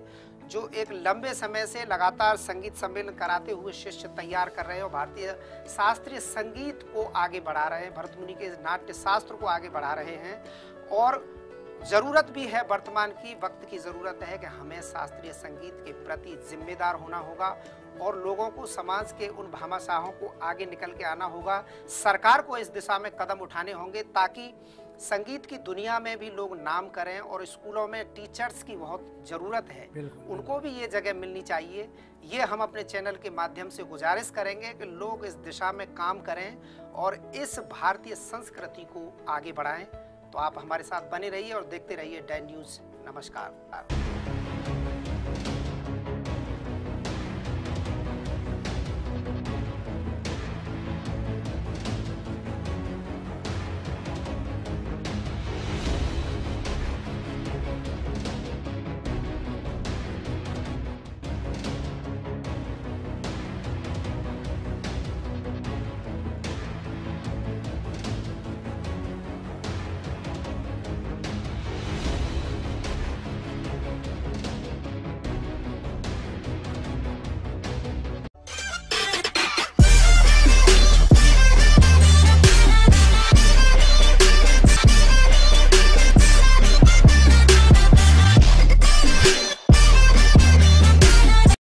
जो एक लंबे समय से लगातार संगीत सम्मेलन कराते हुए शिष्य तैयार कर रहे हैं और भारतीय शास्त्रीय संगीत को आगे बढ़ा रहे हैं, भरतमुनि के नाट्यशास्त्र को आगे बढ़ा रहे हैं। और ज़रूरत भी है, वर्तमान की वक्त की ज़रूरत है कि हमें शास्त्रीय संगीत के प्रति जिम्मेदार होना होगा और लोगों को, समाज के उन भामाशाहों को आगे निकल के आना होगा। सरकार को इस दिशा में कदम उठाने होंगे ताकि संगीत की दुनिया में भी लोग नाम करें। और स्कूलों में टीचर्स की बहुत ज़रूरत है, उनको भी ये जगह मिलनी चाहिए। ये हम अपने चैनल के माध्यम से गुजारिश करेंगे कि लोग इस दिशा में काम करें और इस भारतीय संस्कृति को आगे बढ़ाएं। तो आप हमारे साथ बने रहिए और देखते रहिए डेन न्यूज़। नमस्कार।